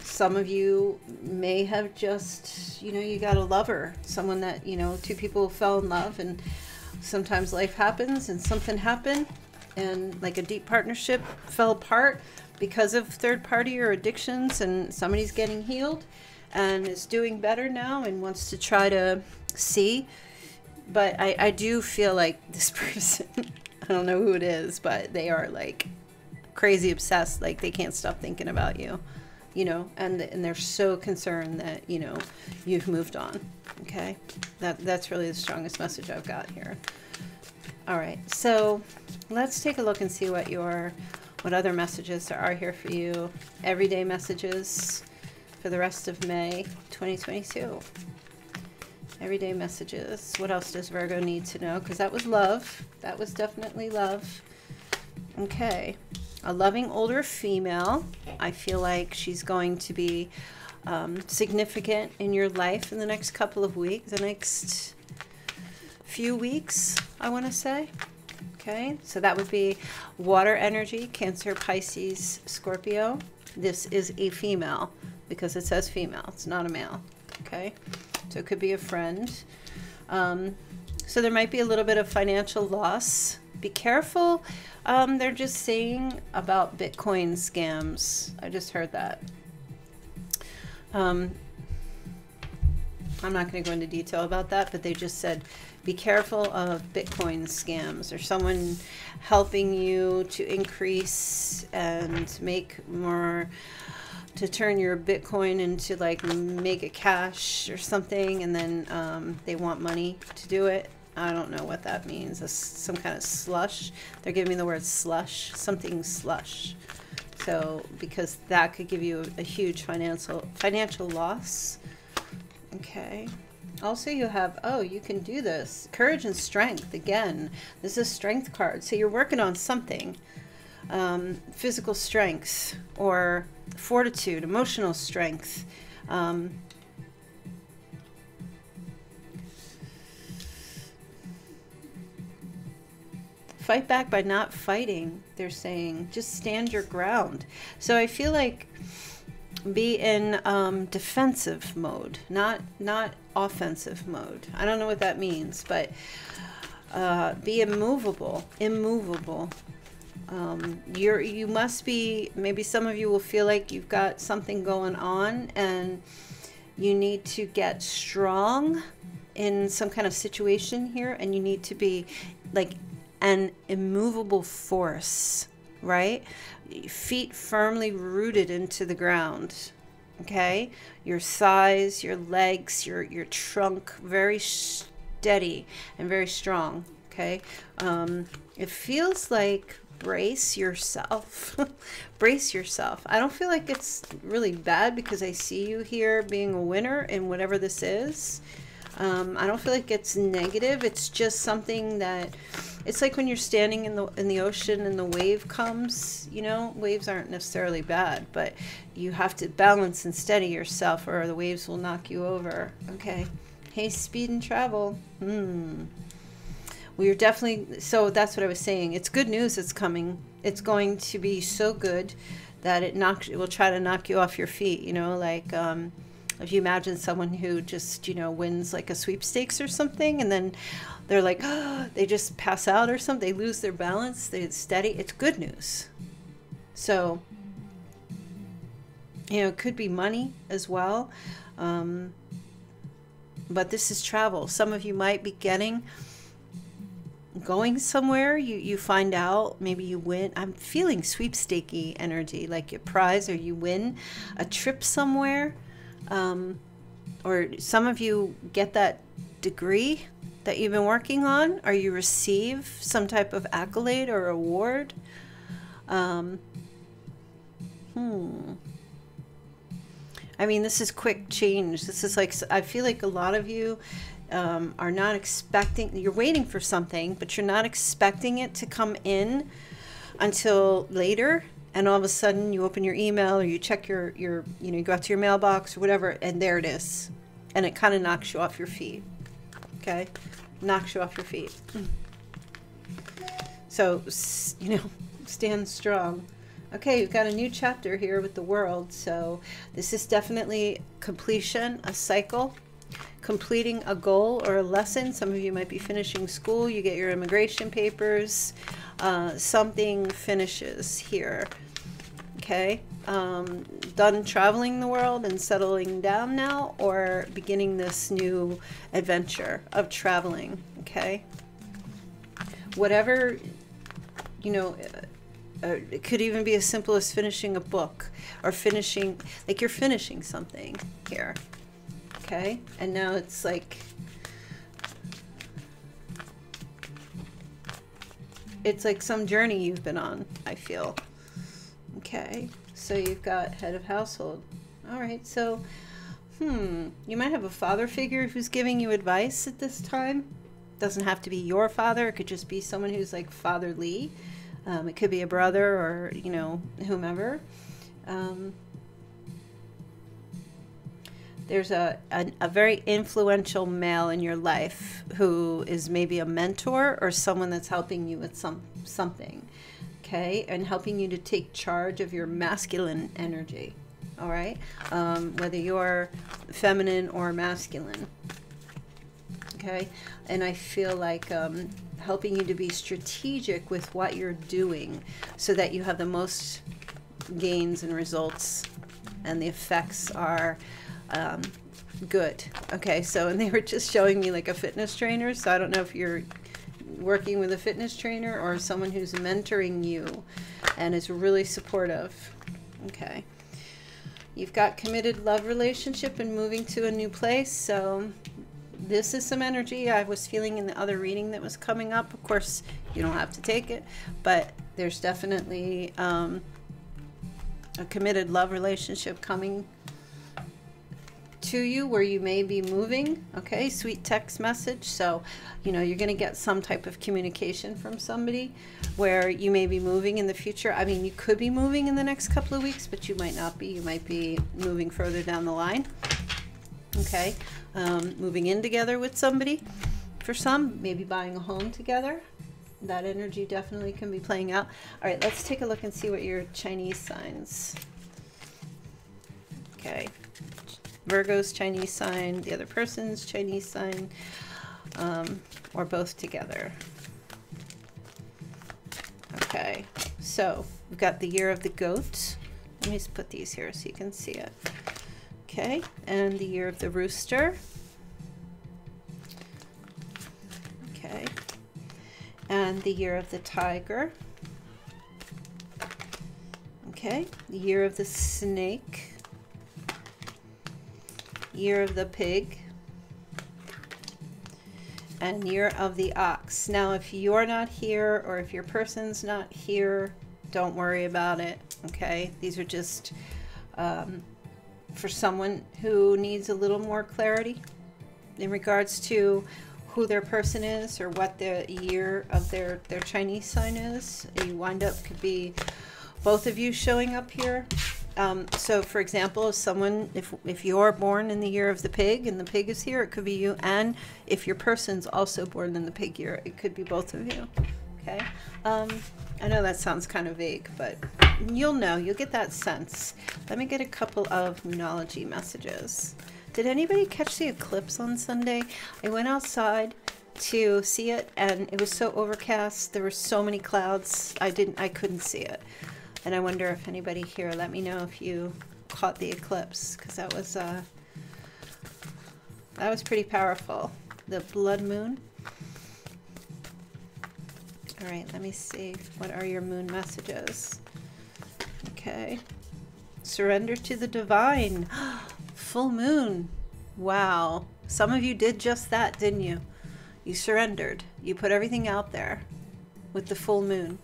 some of you may have just, you know, you got a lover, someone that, you know, two people fell in love, and sometimes life happens and something happened, and like a deep partnership fell apart because of third party or addictions, and somebody's getting healed and is doing better now and wants to try to see. But I do feel like this person, I don't know who it is, but they are like crazy obsessed, like they can't stop thinking about you, you know, and they're so concerned that, you know, you've moved on. Okay, that's really the strongest message I've got here. All right, so let's take a look and see what your, what other messages there are here for you. Everyday messages for the rest of May 2022. Everyday messages. What else does Virgo need to know? Because that was love. That was definitely love. Okay. A loving older female. I feel like she's going to be significant in your life in the next couple of weeks. The next few weeks, I want to say. Okay, so that would be water energy, Cancer, Pisces, Scorpio. this is a female because it says female. It's not a male. Okay. So it could be a friend. So there might be a little bit of financial loss. Be careful. They're just saying about Bitcoin scams. I just heard that. I'm not going to go into detail about that, but they just said, be careful of Bitcoin scams or someone helping you to increase and make more, to turn your Bitcoin into like mega cash or something. And then they want money to do it. I don't know what that means. It's some kind of slush. They're giving me the word slush, something slush. So because that could give you a huge financial loss. Okay. Also you have, oh, you can do this. Courage and strength. Again, this is a strength card. So you're working on something, physical strength or fortitude, emotional strength. Fight back by not fighting, they're saying. Just stand your ground. So I feel like be in defensive mode, not offensive mode. I don't know what that means, but be immovable. You must be, maybe some of you will feel like you've got something going on and you need to get strong in some kind of situation here, and you need to be like an immovable force, right? Feet firmly rooted into the ground. Okay, your thighs, your legs, your trunk very steady and very strong. Okay, it feels like brace yourself. Brace yourself. I don't feel like it's really bad because I see you here being a winner in whatever this is. I don't feel like it's negative. It's just something that, it's like when you're standing in the ocean and the wave comes, you know, waves aren't necessarily bad, but you have to balance and steady yourself or the waves will knock you over. Okay. Hey, speed and travel. Well, you're definitely, so that's what I was saying. It's good news. It's coming. It's going to be so good that it will try to knock you off your feet, you know, like, if you imagine someone who just, you know, wins like a sweepstakes or something, and then they're like, oh, they just pass out or something, they lose their balance, they steady. It's good news. So, you know, it could be money as well. But this is travel. Some of you might be going somewhere, you find out, maybe you win. I'm feeling sweepstakey energy, like your prize, or you win a trip somewhere. Or some of you get that degree that you've been working on, or you receive some type of accolade or award. I mean, this is quick change. This is like, I feel like a lot of you are not expecting, you're waiting for something, but you're not expecting it to come in until later. And all of a sudden you open your email, or you check your, you know, you go out to your mailbox or whatever, and there it is. And it kind of knocks you off your feet. Okay. Knocks you off your feet. So, you know, stand strong. Okay. You've got a new chapter here with the world. So this is definitely completion, a cycle, completing a goal or a lesson. Some of you might be finishing school. You get your immigration papers. Something finishes here. Okay. Done traveling the world and settling down now, or beginning this new adventure of traveling. Okay. Whatever, you know, it could even be as simple as finishing a book, or finishing, like you're finishing something here. Okay. And now it's like, it's like some journey you've been on, I feel. Okay, so you've got head of household. All right, so, you might have a father figure who's giving you advice at this time. Doesn't have to be your father. It could just be someone who's like fatherly. It could be a brother or, you know, whomever. There's a very influential male in your life who is maybe a mentor or someone that's helping you with something. okay, and helping you to take charge of your masculine energy, all right, whether you're feminine or masculine, okay, and I feel like helping you to be strategic with what you're doing so that you have the most gains and results and the effects are good. Okay, so, and they were just showing me like a fitness trainer, so I don't know if you're working with a fitness trainer or someone who's mentoring you and is really supportive. Okay, you've got committed love relationship and moving to a new place, so this is some energy I was feeling in the other reading that was coming up. Of course, you don't have to take it, but there's definitely a committed love relationship coming to you where you may be moving. Okay, sweet text message, so you know you're going to get some type of communication from somebody where you may be moving in the future. I mean, you could be moving in the next couple of weeks, but you might not be. You might be moving further down the line. Okay, moving in together with somebody. For some, maybe buying a home together. That energy definitely can be playing out. All right, let's take a look and see what your Chinese signs. Okay, Virgo's Chinese sign, the other person's Chinese sign, or both together. Okay, so we've got the year of the goat. Let me just put these here so you can see it. Okay, and the year of the rooster. Okay, and the year of the tiger. Okay, the year of the snake. Year of the pig and year of the ox. Now if you're not here or if your person's not here, don't worry about it, okay? These are just for someone who needs a little more clarity in regards to who their person is or what the year of their Chinese sign is. You wind up, could be both of you showing up here. So for example, if someone, if you're born in the year of the pig and the pig is here, it could be you, and if your person's also born in the pig year, it could be both of you, okay? I know that sounds kind of vague, but you'll know, you'll get that sense. Let me get a couple of Moonology messages. Did anybody catch the eclipse on Sunday? I went outside to see it and it was so overcast, there were so many clouds, I couldn't see it. And I wonder if anybody here, let me know if you caught the eclipse, because that was pretty powerful. The blood moon. All right, let me see. What are your moon messages? Okay. Surrender to the divine. Full moon. Wow. Some of you did just that, didn't you? You surrendered. You put everything out there with the full moon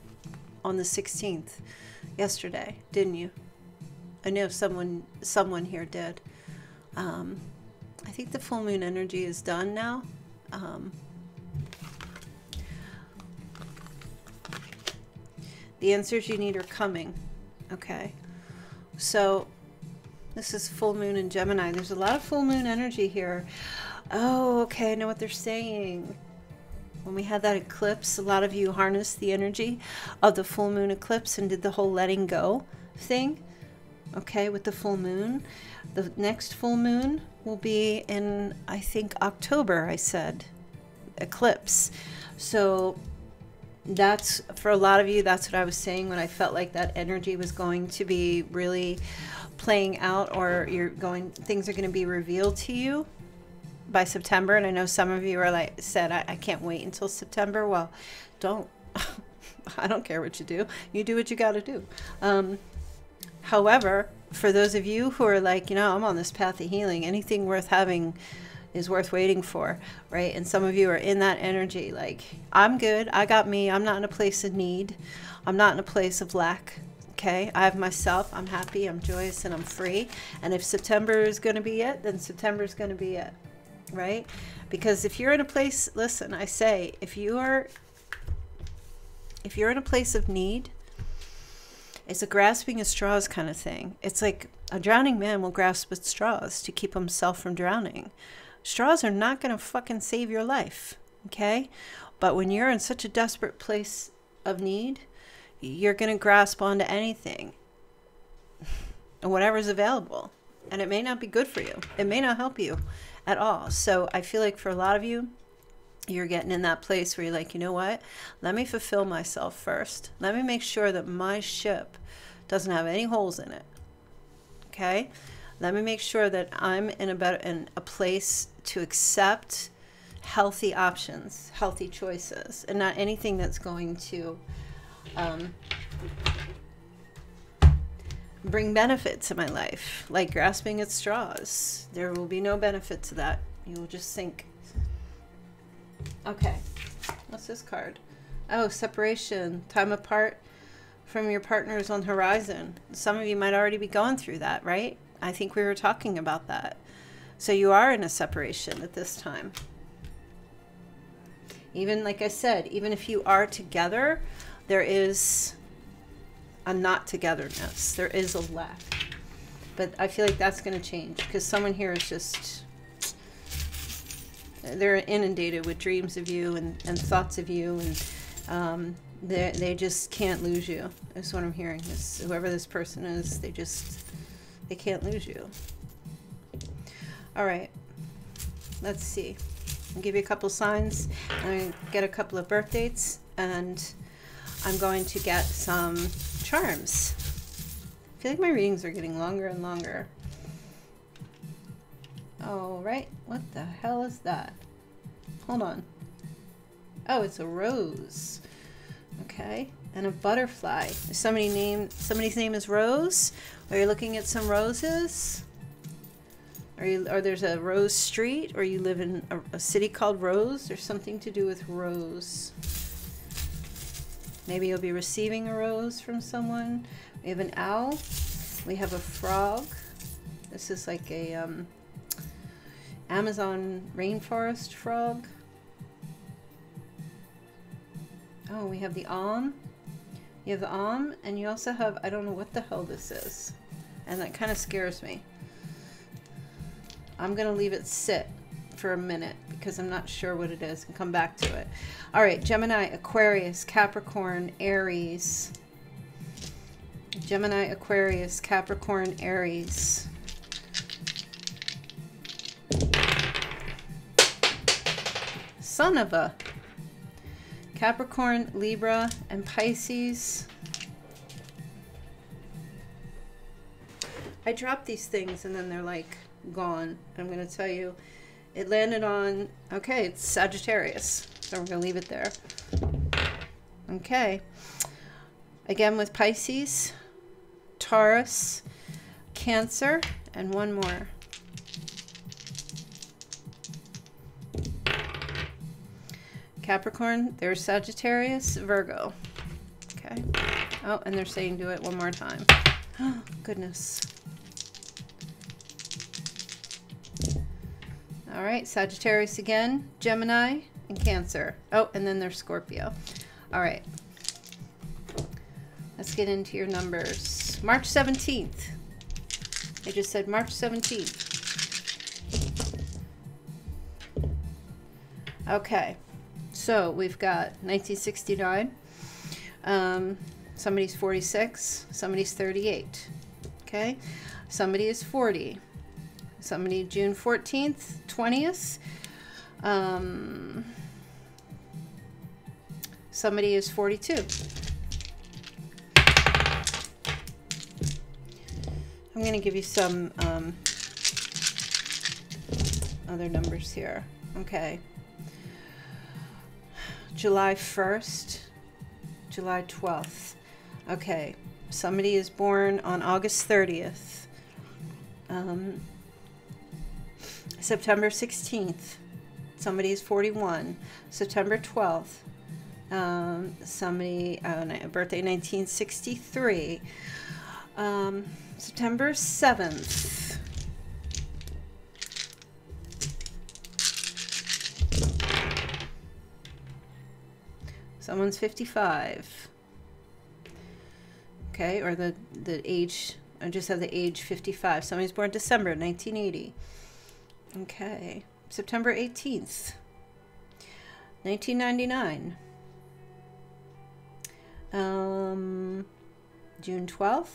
on the 16th. Yesterday, didn't you? I know someone here did. I think the full moon energy is done now. The answers you need are coming. Okay, so this is full moon in Gemini. There's a lot of full moon energy here. Oh, okay, I know what they're saying. When we had that eclipse, a lot of you harnessed the energy of the full moon eclipse and did the whole letting go thing, okay, with the full moon. The next full moon will be in, I think, October, I said, eclipse. So that's, for a lot of you, that's what I was saying when I felt like that energy was going to be really playing out, or things are going to be revealed to you by September. And I know some of you are like, said, I can't wait until September. Well, don't. I don't care what you do. You do what you got to do. However, for those of you who are like, you know, I'm on this path of healing, anything worth having is worth waiting for, right? And some of you are in that energy, like, I'm good, I got me, I'm not in a place of need, I'm not in a place of lack. Okay, I have myself, I'm happy, I'm joyous, and I'm free. And if September is going to be it, then September is going to be it. Right? Because if you're in a place, listen, I say, if you're in a place of need, it's a grasping at straws kind of thing. It's like a drowning man will grasp at straws to keep himself from drowning. Straws are not going to fucking save your life. Okay? But when you're in such a desperate place of need, you're going to grasp onto anything, whatever's available. And it may not be good for you. It may not help you at all. So I feel like for a lot of you, you're getting in that place where you're like, you know what? Let me fulfill myself first. Let me make sure that my ship doesn't have any holes in it. Okay? Let me make sure that I'm in a place to accept healthy options, healthy choices, and not anything that's going to bring benefit to my life, like grasping at straws. There will be no benefit to that. You will just sink. Okay, what's this card? Oh, separation, time apart from your partners on the horizon. Some of you might already be going through that, right? I think we were talking about that. So you are in a separation at this time. Even, like I said, even if you are together, there is a not togetherness. There is a lack. But I feel like that's going to change because someone here is just, they're inundated with dreams of you and thoughts of you, and they just can't lose you. That's what I'm hearing. This, whoever this person is, they can't lose you. All right, let's see. I'll give you a couple signs. I'm going to get a couple of birth dates, and I'm going to get some charms. I feel like my readings are getting longer and longer. All right, what the hell is that? Hold on. Oh, it's a rose. Okay, and a butterfly. Is somebody's name is Rose? Are you looking at some roses? Or there's a Rose Street, or you live in a city called Rose? There's something to do with rose. Maybe you'll be receiving a rose from someone. We have an owl. We have a frog. This is like a Amazon rainforest frog. Oh, we have the om. You have the om, and you also have, I don't know what the hell this is. And that kind of scares me. I'm going to leave it sit for a minute because I'm not sure what it is, and come back to it. All right, Gemini, Aquarius, Capricorn, Aries. Gemini, Aquarius, Capricorn, Aries. Son of a. Capricorn, Libra, and Pisces. I drop these things and then they're like gone. I'm going to tell you, it landed on, okay, it's Sagittarius. So we're going to leave it there. Okay. Again with Pisces, Taurus, Cancer, and one more. Capricorn, there's Sagittarius, Virgo. Okay. Oh, and they're saying do it one more time. Oh, goodness. All right, Sagittarius again, Gemini, and Cancer. Oh, and then there's Scorpio. All right. Let's get into your numbers. March 17th. I just said March 17th. Okay. So we've got 1969, somebody's 46, somebody's 38, okay? Somebody is 40, somebody June 14th, 20th, somebody is 42. I'm going to give you some other numbers here, okay? July 1st, July 12th. Okay, somebody is born on August 30th, September 16th, somebody is 41, September 12th, somebody, birthday 1963, September 7th. Someone's 55, okay, or the age, I just have the age 55. Somebody's born December 1980, okay, September 18th, 1999, June 12th.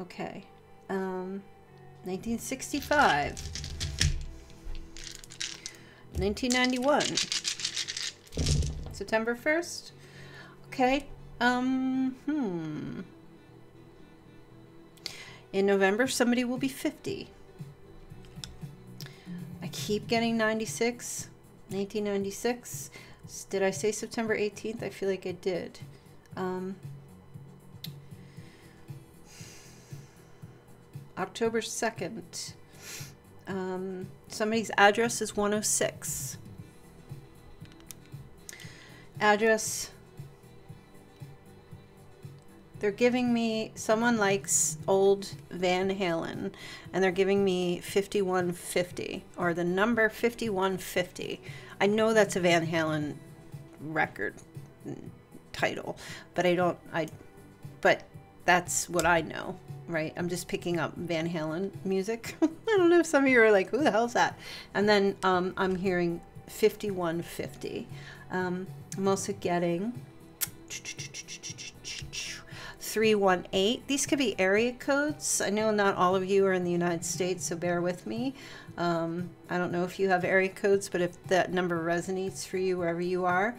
Okay. 1965. 1991. September 1st. Okay. In November, somebody will be 50. I keep getting 96. 1996. Did I say September 18th? I feel like I did. October 2nd. Somebody's address is 106. Address. They're giving me, someone likes old Van Halen, and they're giving me 5150, or the number 5150. I know that's a Van Halen record title, but but that's what I know, right? I'm just picking up Van Halen music. I don't know if some of you are like, who the hell's that? And then I'm hearing 5150. I'm also getting 318. These could be area codes. I know not all of you are in the United States, so bear with me. I don't know if you have area codes, but if that number resonates for you wherever you are.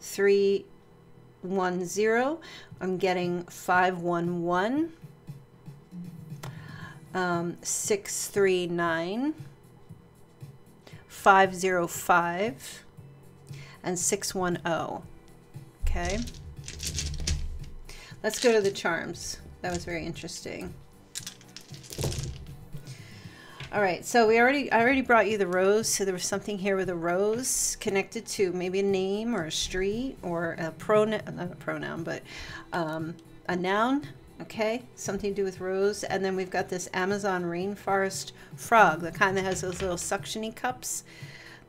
310. I'm getting 511. 639. 505. And 610. Okay, let's go to the charms. That was very interesting. All right, so I already brought you the rose. So there was something here with a rose connected to maybe a name or a street or a pronoun, not a pronoun, but a noun. Okay, something to do with rose. And then we've got this Amazon rainforest frog, the kind that has those little suctiony cups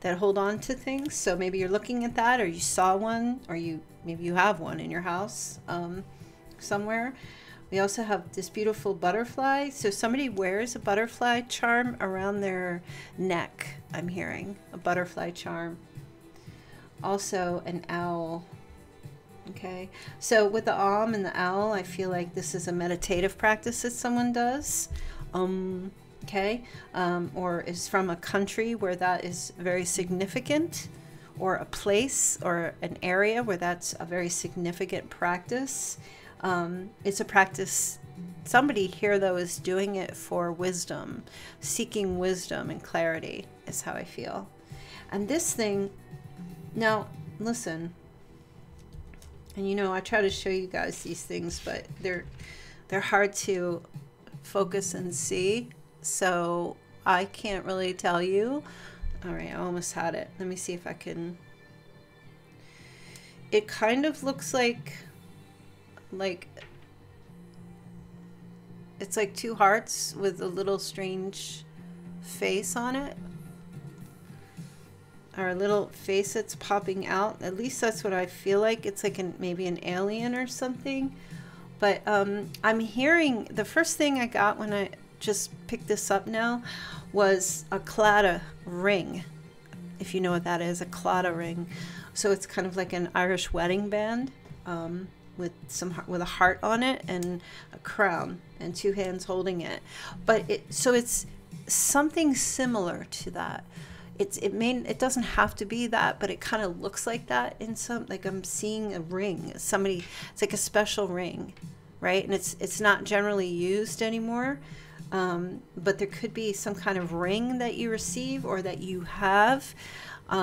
that hold on to things. So maybe you're looking at that, or you saw one, or maybe you have one in your house somewhere. We also have this beautiful butterfly. So somebody wears a butterfly charm around their neck, I'm hearing. A butterfly charm. Also an owl. Okay, so with the om and the owl, I feel like this is a meditative practice that someone does. Okay, or is from a country where that is very significant, or a place or an area where that's a very significant practice. It's a practice, somebody here though is doing it for wisdom, seeking wisdom and clarity is how I feel. And this thing, now listen, and you know I try to show you guys these things, but they're hard to focus and see. So I can't really tell you. All right, I almost had it. Let me see if I can. It kind of looks like it's like two hearts with a little strange face on it, or a little face that's popping out. At least that's what I feel like. It's like maybe an alien or something. But I'm hearing, the first thing I got when I just picked this up now was a Claddagh ring, if you know what that is, a Claddagh ring. So it's kind of like an Irish wedding band with a heart on it and a crown and two hands holding it. But so it's something similar to that. It doesn't have to be that, but it kind of looks like that in some, like I'm seeing a ring. Somebody, it's like a special ring, right? And it's not generally used anymore. But there could be some kind of ring that you receive or that you have.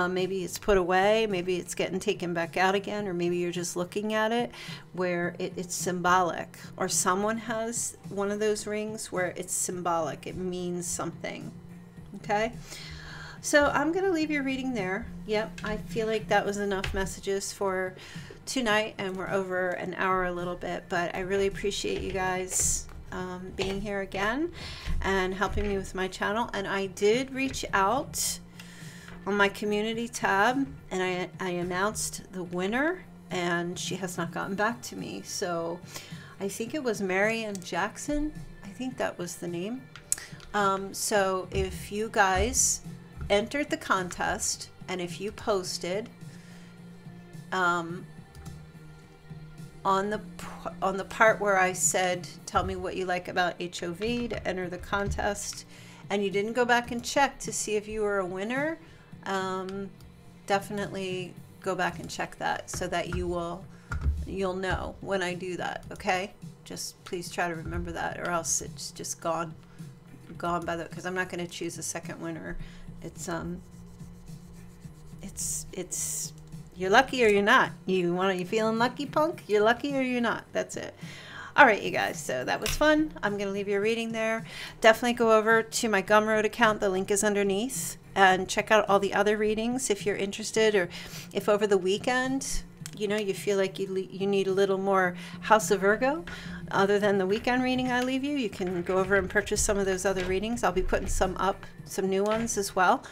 Maybe it's put away, maybe it's getting taken back out again, or maybe you're just looking at it where it's symbolic, or someone has one of those rings where it's symbolic. It means something. Okay. So I'm going to leave your reading there. Yep. I feel like that was enough messages for tonight, and we're over an hour a little bit, but I really appreciate you guys being here again and helping me with my channel. And I did reach out on my community tab, and I announced the winner, and she has not gotten back to me. So I think it was Marianne Jackson, I think that was the name. So if you guys entered the contest, and if you posted on the part where I said, tell me what you like about HOV to enter the contest, and you didn't go back and check to see if you were a winner, definitely go back and check that so that you'll know when I do that, okay? Just please try to remember that, or else it's just gone by the, because I'm not going to choose a second winner. It's you're lucky or you're not. You feeling lucky, punk? You're lucky or you're not. That's it. All right, you guys, so that was fun. I'm going to leave your reading there. Definitely go over to my Gumroad account. The link is underneath. And check out all the other readings if you're interested, or if over the weekend, you know, you feel like you need a little more House of Virgo. Other than the weekend reading I leave you, you can go over and purchase some of those other readings. I'll be putting some up, some new ones as well.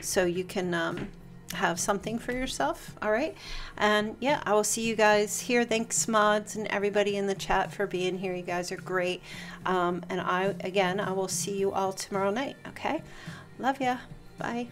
So you can have something for yourself. All right. And yeah, I will see you guys here. Thanks, mods, and everybody in the chat for being here. You guys are great. And I will see you all tomorrow night. Okay. Love ya. Bye.